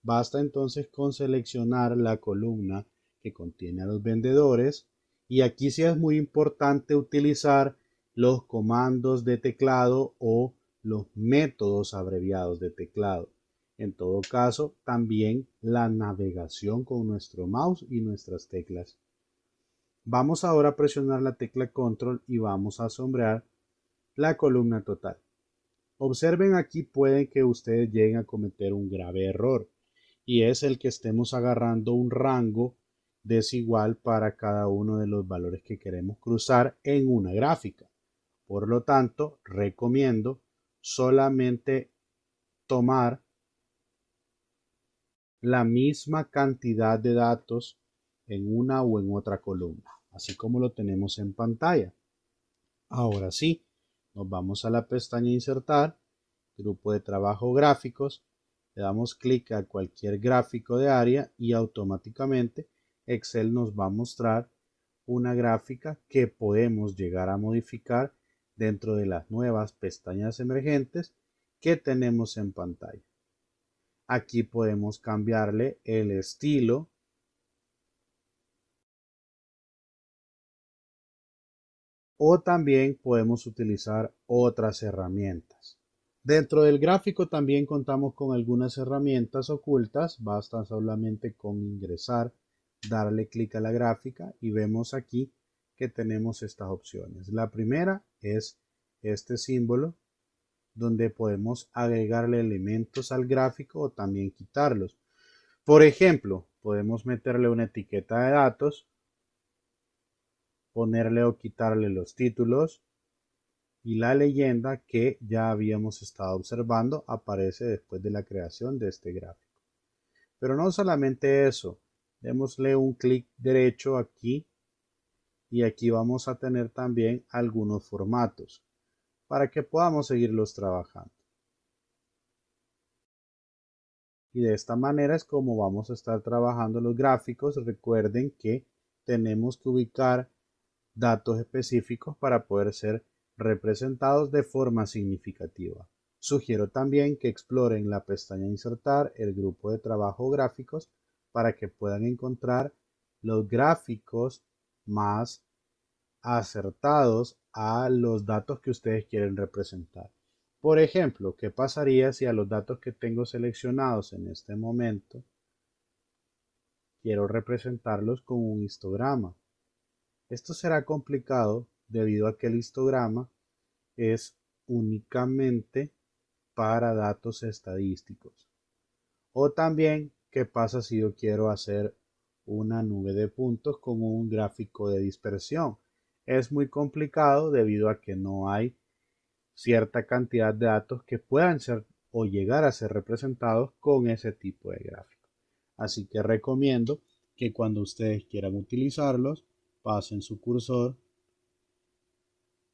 Basta entonces con seleccionar la columna que contiene a los vendedores y aquí sí es muy importante utilizar los comandos de teclado o los métodos abreviados de teclado. En todo caso, también la navegación con nuestro mouse y nuestras teclas. Vamos ahora a presionar la tecla Control y vamos a sombrear la columna total. Observen aquí, pueden que ustedes lleguen a cometer un grave error y es el que estemos agarrando un rango desigual para cada uno de los valores que queremos cruzar en una gráfica. Por lo tanto, recomiendo solamente tomar la misma cantidad de datos en una o en otra columna, así como lo tenemos en pantalla. Ahora sí, nos vamos a la pestaña Insertar, Grupo de Trabajo Gráficos, le damos clic a cualquier gráfico de área y automáticamente Excel nos va a mostrar una gráfica que podemos llegar a modificar dentro de las nuevas pestañas emergentes que tenemos en pantalla. Aquí podemos cambiarle el estilo o también podemos utilizar otras herramientas. Dentro del gráfico también contamos con algunas herramientas ocultas. Basta solamente con ingresar, darle clic a la gráfica y vemos aquí que tenemos estas opciones. La primera es este símbolo, donde podemos agregarle elementos al gráfico o también quitarlos. Por ejemplo, podemos meterle una etiqueta de datos, ponerle o quitarle los títulos y la leyenda que ya habíamos estado observando aparece después de la creación de este gráfico. Pero no solamente eso, démosle un clic derecho aquí y aquí vamos a tener también algunos formatos para que podamos seguirlos trabajando. Y de esta manera es como vamos a estar trabajando los gráficos. Recuerden que tenemos que ubicar datos específicos para poder ser representados de forma significativa. Sugiero también que exploren la pestaña Insertar, el grupo de trabajo Gráficos, para que puedan encontrar los gráficos más acertados a los datos que ustedes quieren representar. Por ejemplo, ¿qué pasaría si a los datos que tengo seleccionados en este momento quiero representarlos con un histograma? Esto será complicado debido a que el histograma es únicamente para datos estadísticos. O también, ¿qué pasa si yo quiero hacer una nube de puntos con un gráfico de dispersión? Es muy complicado debido a que no hay cierta cantidad de datos que puedan ser o llegar a ser representados con ese tipo de gráfico. Así que recomiendo que cuando ustedes quieran utilizarlos, pasen su cursor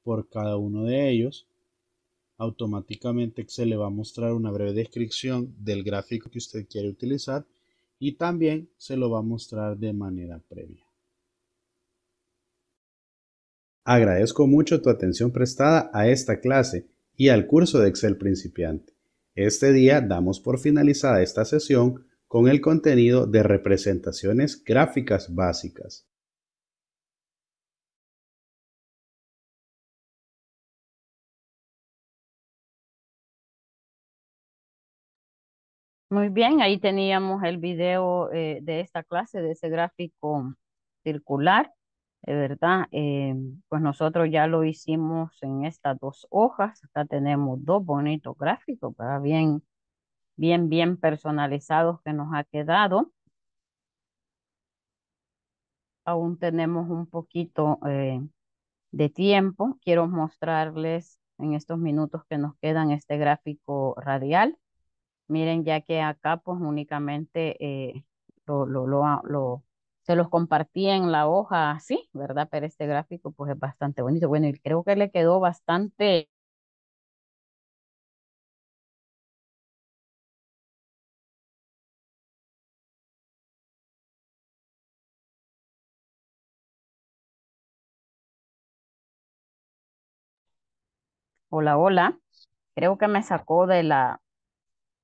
por cada uno de ellos. Automáticamente Excel le va a mostrar una breve descripción del gráfico que usted quiere utilizar y también se lo va a mostrar de manera previa. Agradezco mucho tu atención prestada a esta clase y al curso de Excel principiante. Este día damos por finalizada esta sesión con el contenido de representaciones gráficas básicas. Muy bien, ahí teníamos el video eh, de esta clase, de ese gráfico circular, de verdad. Eh, pues nosotros ya lo hicimos en estas dos hojas. Acá tenemos dos bonitos gráficos, para bien, bien, bien personalizados que nos ha quedado. Aún tenemos un poquito eh, de tiempo. Quiero mostrarles en estos minutos que nos quedan este gráfico radial. Miren, ya que acá pues únicamente eh, lo, lo, lo, lo, se los compartí en la hoja así, ¿verdad? Pero este gráfico pues es bastante bonito. Bueno, y creo que le quedó bastante... Hola, hola. Creo que me sacó de la...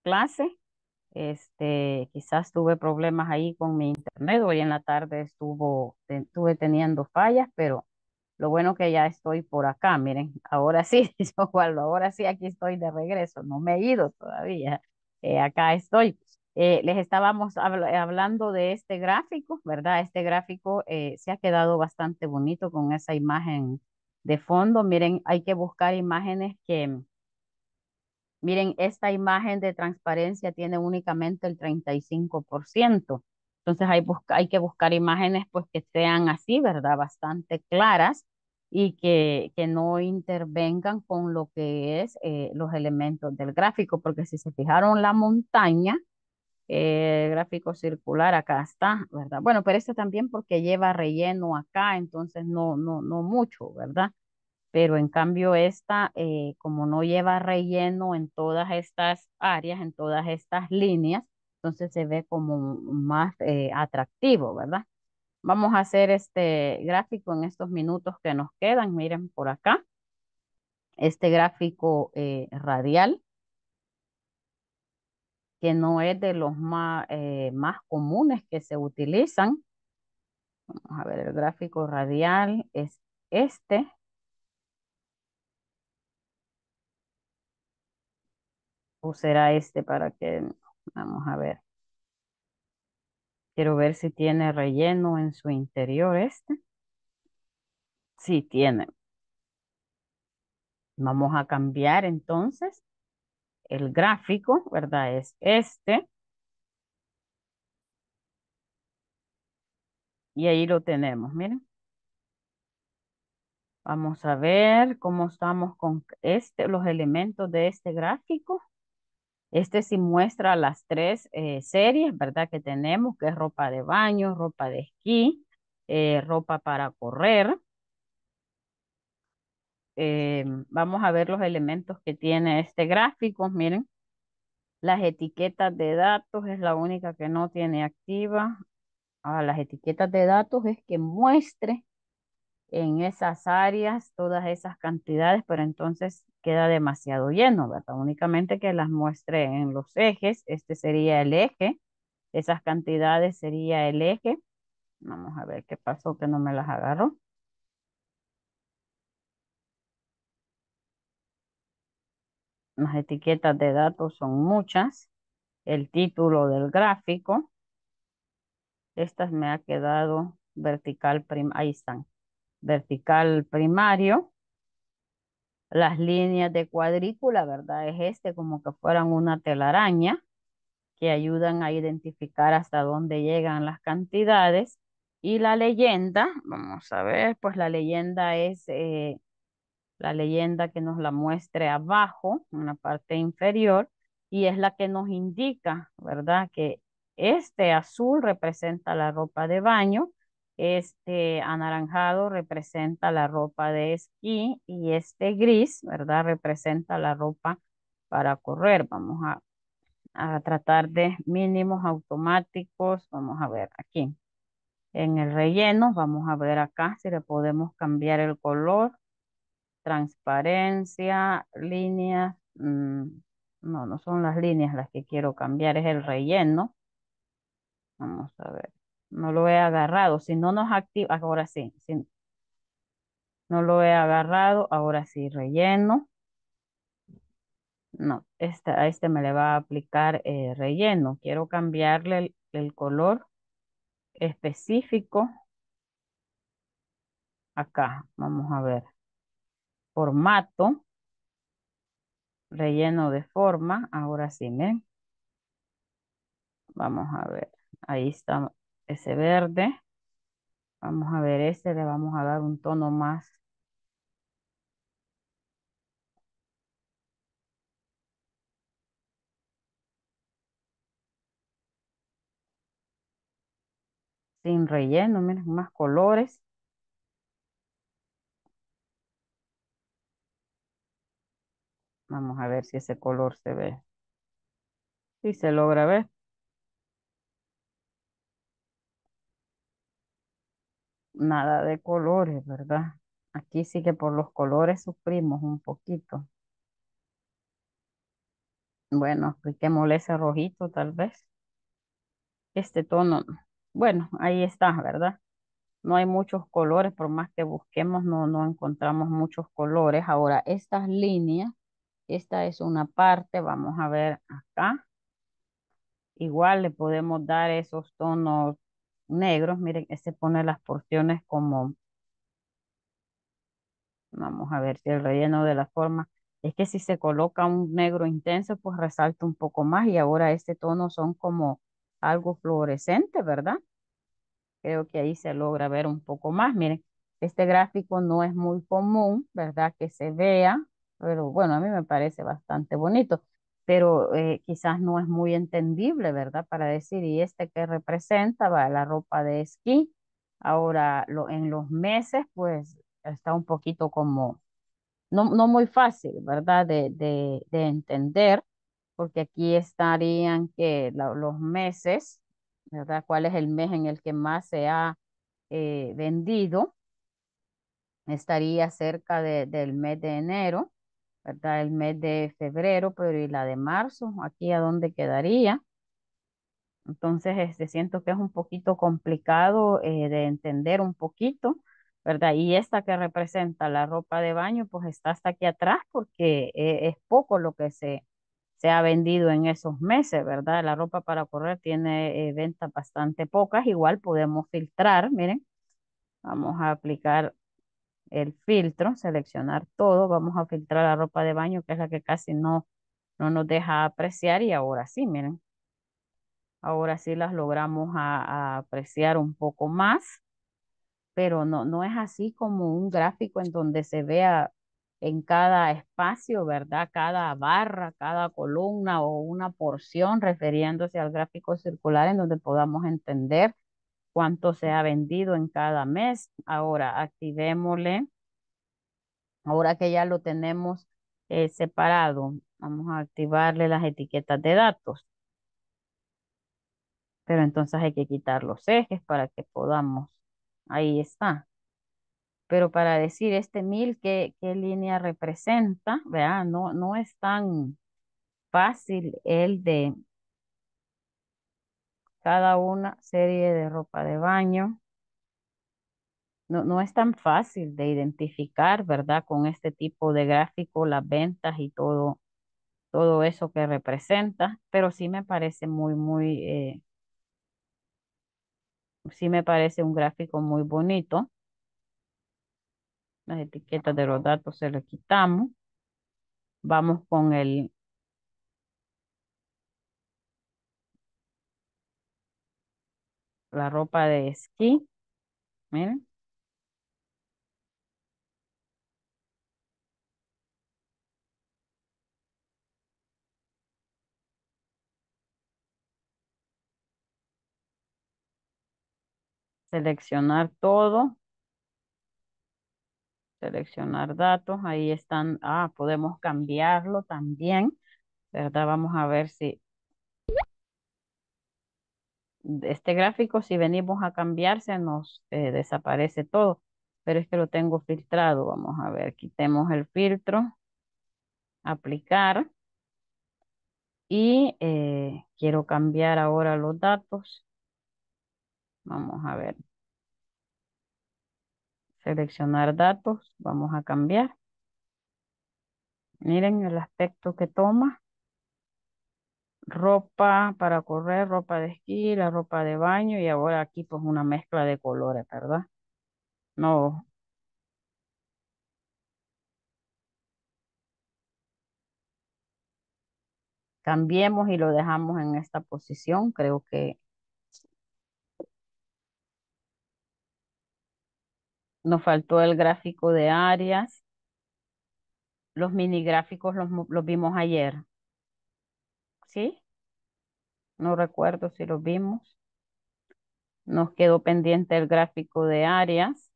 clase, este, quizás tuve problemas ahí con mi internet, hoy en la tarde estuvo, estuve teniendo fallas, pero lo bueno que ya estoy por acá, miren, ahora sí, Oswaldo, ahora sí aquí estoy de regreso, no me he ido todavía, eh, acá estoy. Eh, les estábamos habl hablando de este gráfico, ¿verdad? Este gráfico eh, se ha quedado bastante bonito con esa imagen de fondo. Miren, hay que buscar imágenes que... Miren, esta imagen de transparencia tiene únicamente el treinta y cinco por ciento. Entonces hay, hay que buscar imágenes pues que sean así, ¿verdad? Bastante claras y que, que no intervengan con lo que es eh, los elementos del gráfico. Porque si se fijaron la montaña, eh, el gráfico circular acá está, ¿verdad? Bueno, pero este también porque lleva relleno acá, entonces no, no, no mucho, ¿verdad? Pero en cambio esta, eh, como no lleva relleno en todas estas áreas, en todas estas líneas, entonces se ve como más eh, atractivo, ¿verdad? Vamos a hacer este gráfico en estos minutos que nos quedan. Miren por acá, este gráfico eh, radial, que no es de los más, eh, más comunes que se utilizan. Vamos a ver, el gráfico radial es este. O será este para que, vamos a ver. Quiero ver si tiene relleno en su interior este. Sí, tiene. Vamos a cambiar entonces el gráfico, ¿verdad? Es este. Y ahí lo tenemos, miren. Vamos a ver cómo estamos con este, los elementos de este gráfico. Este sí muestra las tres eh, series, ¿verdad? Que tenemos, que es ropa de baño, ropa de esquí, eh, ropa para correr. Eh, vamos a ver los elementos que tiene este gráfico. Miren, las etiquetas de datos es la única que no tiene activa. Ah, las etiquetas de datos es que muestre en esas áreas todas esas cantidades, pero entonces queda demasiado lleno, ¿verdad? Únicamente que las muestre en los ejes. Este sería el eje, esas cantidades sería el eje. Vamos a ver qué pasó, que no me las agarró. Las etiquetas de datos son muchas. El título del gráfico. Estas me ha quedado vertical, prim- ahí están. Vertical primario. Las líneas de cuadrícula, ¿verdad? Es este como que fueran una telaraña que ayudan a identificar hasta dónde llegan las cantidades. Y la leyenda, vamos a ver, pues la leyenda es eh, la leyenda que nos la muestre abajo, en la parte inferior, y es la que nos indica, ¿verdad? Que este azul representa la ropa de baño. Este anaranjado representa la ropa de esquí y este gris, ¿verdad? Representa la ropa para correr. Vamos a, a tratar de mínimos automáticos. Vamos a ver aquí. En el relleno, vamos a ver acá si le podemos cambiar el color. Transparencia, líneas. Mmm, no, no son las líneas las que quiero cambiar, es el relleno. Vamos a ver. No lo he agarrado. Si no nos activa, ahora sí. Si no lo he agarrado, ahora sí, relleno. No, este, a este me le va a aplicar eh, relleno. Quiero cambiarle el, el color específico. Acá, vamos a ver. Formato. Relleno de forma. Ahora sí, miren. Vamos a ver. Ahí está. Ese verde, vamos a ver este, le vamos a dar un tono más. Sin relleno, miren, más colores. Vamos a ver si ese color se ve. Si se logra ver. Nada de colores, ¿verdad? Aquí sí que por los colores sufrimos un poquito. Bueno, apliquémosle ese rojito tal vez. Este tono, bueno, ahí está, ¿verdad? No hay muchos colores, por más que busquemos, no, no encontramos muchos colores. Ahora, estas líneas, esta es una parte, vamos a ver acá. Igual le podemos dar esos tonos negros, miren, este pone las porciones como, vamos a ver si el relleno de la forma, es que si se coloca un negro intenso, pues resalta un poco más, y ahora este tono son como algo fluorescente, ¿verdad? Creo que ahí se logra ver un poco más, miren, este gráfico no es muy común, ¿verdad? Que se vea, pero bueno, a mí me parece bastante bonito, pero eh, quizás no es muy entendible, ¿verdad? Para decir, y este que representa, va la ropa de esquí. Ahora, lo, en los meses, pues, está un poquito como, no, no muy fácil, ¿verdad? De, de, de entender, porque aquí estarían que la, los meses, ¿verdad? ¿Cuál es el mes en el que más se ha eh, vendido? Estaría cerca de, del mes de enero. ¿Verdad? El mes de febrero, pero y la de marzo, aquí a dónde quedaría. Entonces, este, siento que es un poquito complicado eh, de entender un poquito, ¿verdad? Y esta que representa la ropa de baño, pues está hasta aquí atrás porque eh, es poco lo que se, se ha vendido en esos meses, ¿verdad? La ropa para correr tiene eh, ventas bastante pocas. Igual podemos filtrar, miren, vamos a aplicar el filtro, seleccionar todo, vamos a filtrar la ropa de baño que es la que casi no, no nos deja apreciar y ahora sí, miren, ahora sí las logramos a, a apreciar un poco más, pero no, no es así como un gráfico en donde se vea en cada espacio, ¿verdad? Cada barra, cada columna o una porción, refiriéndose al gráfico circular en donde podamos entender cuánto se ha vendido en cada mes. Ahora, activémosle. Ahora que ya lo tenemos eh, separado, vamos a activarle las etiquetas de datos. Pero entonces hay que quitar los ejes para que podamos. Ahí está. Pero para decir este mil, ¿qué, qué línea representa? ¿Verdad? No, no es tan fácil el de cada una serie de ropa de baño. No, no es tan fácil de identificar, ¿verdad? Con este tipo de gráfico, las ventas y todo, todo eso que representa. Pero sí me parece muy, muy... Eh, sí me parece un gráfico muy bonito. Las etiquetas de los datos se las quitamos. Vamos con el... la ropa de esquí. Miren. Seleccionar todo. Seleccionar datos, ahí están, ah, podemos cambiarlo también, ¿verdad? Vamos a ver si este gráfico, si venimos a cambiar, se nos eh, desaparece todo, pero es que lo tengo filtrado. Vamos a ver, quitemos el filtro, aplicar, y eh, quiero cambiar ahora los datos. Vamos a ver. Seleccionar datos, vamos a cambiar. Miren el aspecto que toma. Ropa para correr, ropa de esquí, la ropa de baño y ahora aquí pues una mezcla de colores, ¿verdad? No. Cambiemos y lo dejamos en esta posición, creo que nos faltó el gráfico de áreas. Los mini gráficos los, los vimos ayer. ¿Sí? No recuerdo si los vimos. Nos quedó pendiente el gráfico de áreas.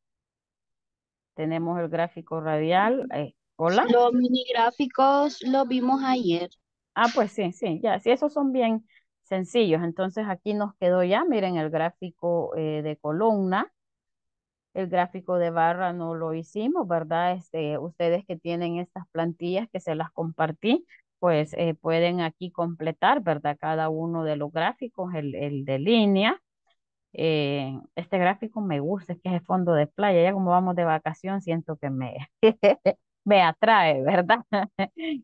Tenemos el gráfico radial. Eh, ¿Hola? Los mini gráficos los vimos ayer. Ah, pues sí, sí. Ya, sí, esos son bien sencillos. Entonces aquí nos quedó ya, miren, el gráfico eh, de columna. El gráfico de barra no lo hicimos, ¿verdad? Este, ustedes que tienen estas plantillas que se las compartí, pues eh, pueden aquí completar, ¿verdad? Cada uno de los gráficos, el, el de línea. Eh, este gráfico me gusta, es que es el fondo de playa. Ya como vamos de vacación, siento que me, me atrae, ¿verdad?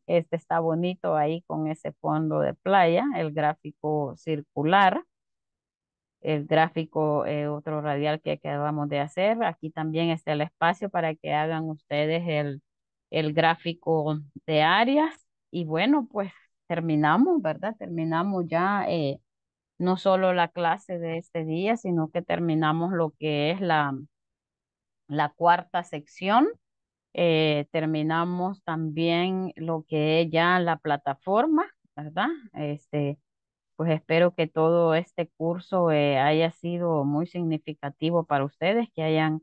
Este está bonito ahí con ese fondo de playa, el gráfico circular. El gráfico, eh, otro radial que acabamos de hacer. Aquí también está el espacio para que hagan ustedes el, el gráfico de áreas. Y bueno, pues terminamos, ¿verdad? Terminamos ya eh, no solo la clase de este día, sino que terminamos lo que es la, la cuarta sección. Eh, terminamos también lo que es ya la plataforma, ¿verdad? Este... Pues espero que todo este curso eh, haya sido muy significativo para ustedes, que hayan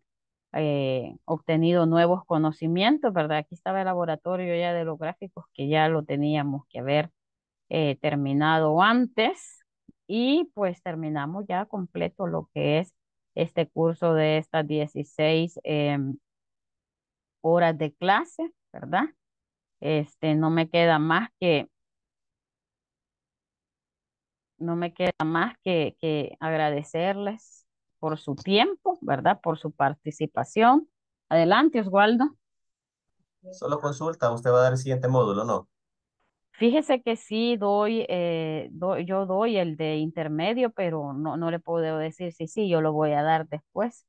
eh, obtenido nuevos conocimientos, ¿verdad? Aquí estaba el laboratorio ya de los gráficos que ya lo teníamos que haber eh, terminado antes y pues terminamos ya completo lo que es este curso de estas dieciséis eh, horas de clase, ¿verdad? Este, no me queda más que No me queda más que, que agradecerles por su tiempo, ¿verdad? Por su participación. Adelante, Oswaldo. Solo consulta, usted va a dar el siguiente módulo, ¿no? Fíjese que sí doy, eh, do, yo doy el de intermedio, pero no, no le puedo decir si sí, sí, yo lo voy a dar después,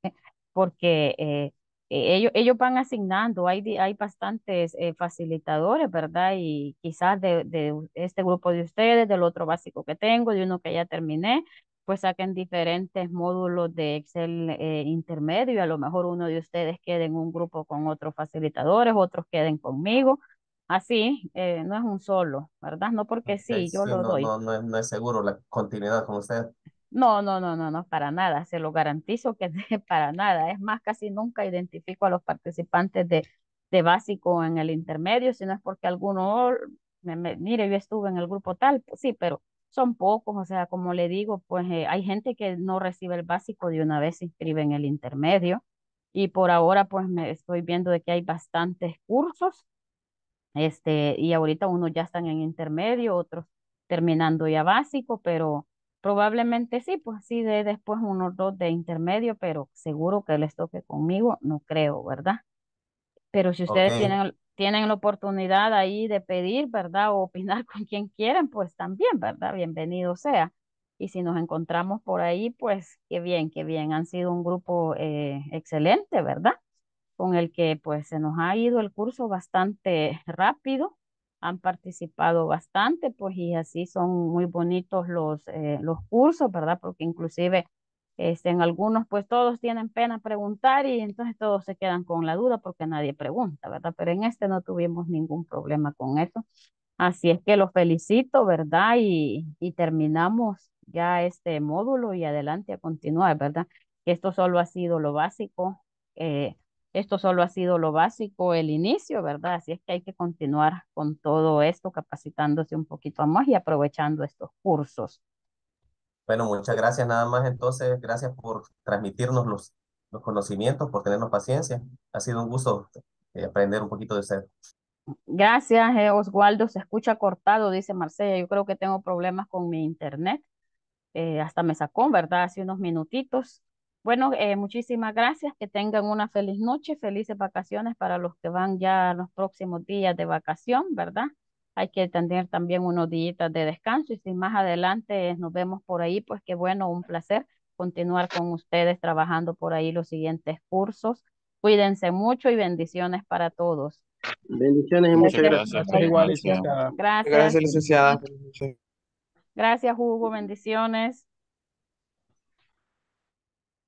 porque eh, ellos, ellos van asignando, hay, hay bastantes eh, facilitadores, ¿verdad? Y quizás de, de este grupo de ustedes, del otro básico que tengo, de uno que ya terminé, pues saquen diferentes módulos de Excel eh, intermedio. A lo mejor uno de ustedes quede en un grupo con otros facilitadores, otros queden conmigo. Así, eh, no es un solo, ¿verdad? No porque sí, yo lo no, doy. No, no, es, no es seguro la continuidad con usted. No, no, no, no, no, para nada. Se lo garantizo que para nada. Es más, casi nunca identifico a los participantes de, de básico en el intermedio, si no es porque alguno, me, me, mire, yo estuve en el grupo tal, pues sí, pero son pocos. O sea, como le digo, pues eh, hay gente que no recibe el básico de una vez, se inscribe en el intermedio. Y por ahora, pues me estoy viendo de que hay bastantes cursos. Este, y ahorita unos ya están en intermedio, otros terminando ya básico, pero probablemente sí, pues sí de después unos dos de intermedio, pero seguro que les toque conmigo, no creo, ¿verdad? Pero si ustedes okay. tienen, tienen la oportunidad ahí de pedir, ¿verdad? O opinar con quien quieran, pues también, ¿verdad? Bienvenido sea. Y si nos encontramos por ahí, pues qué bien, qué bien. Han sido un grupo eh, excelente, ¿verdad? Con el que pues se nos ha ido el curso bastante rápido, han participado bastante, pues y así son muy bonitos los, eh, los cursos, ¿verdad? Porque inclusive eh, en algunos pues todos tienen pena preguntar y entonces todos se quedan con la duda porque nadie pregunta, ¿verdad? Pero en este no tuvimos ningún problema con eso. Así es que los felicito, ¿verdad? Y, y terminamos ya este módulo y adelante a continuar, ¿verdad? Esto solo ha sido lo básico, eh, Esto solo ha sido lo básico, el inicio, ¿verdad? Así es que hay que continuar con todo esto, capacitándose un poquito más y aprovechando estos cursos. Bueno, muchas gracias nada más entonces. Gracias por transmitirnos los, los conocimientos, por tenernos paciencia. Ha sido un gusto eh, aprender un poquito de usted. Gracias, eh, Oswaldo. Se escucha cortado, dice Marcella. Yo creo que tengo problemas con mi internet. Eh, hasta me sacó, ¿verdad? Hace unos minutitos. Bueno, eh, muchísimas gracias, que tengan una feliz noche, felices vacaciones para los que van ya los próximos días de vacación, ¿verdad? Hay que tener también unos días de descanso y si más adelante nos vemos por ahí, pues qué bueno, un placer continuar con ustedes trabajando por ahí los siguientes cursos. Cuídense mucho y bendiciones para todos. Bendiciones y muchas gracias. Gracias, igual, licenciada. Gracias. Gracias, licenciada. Gracias, Hugo, bendiciones.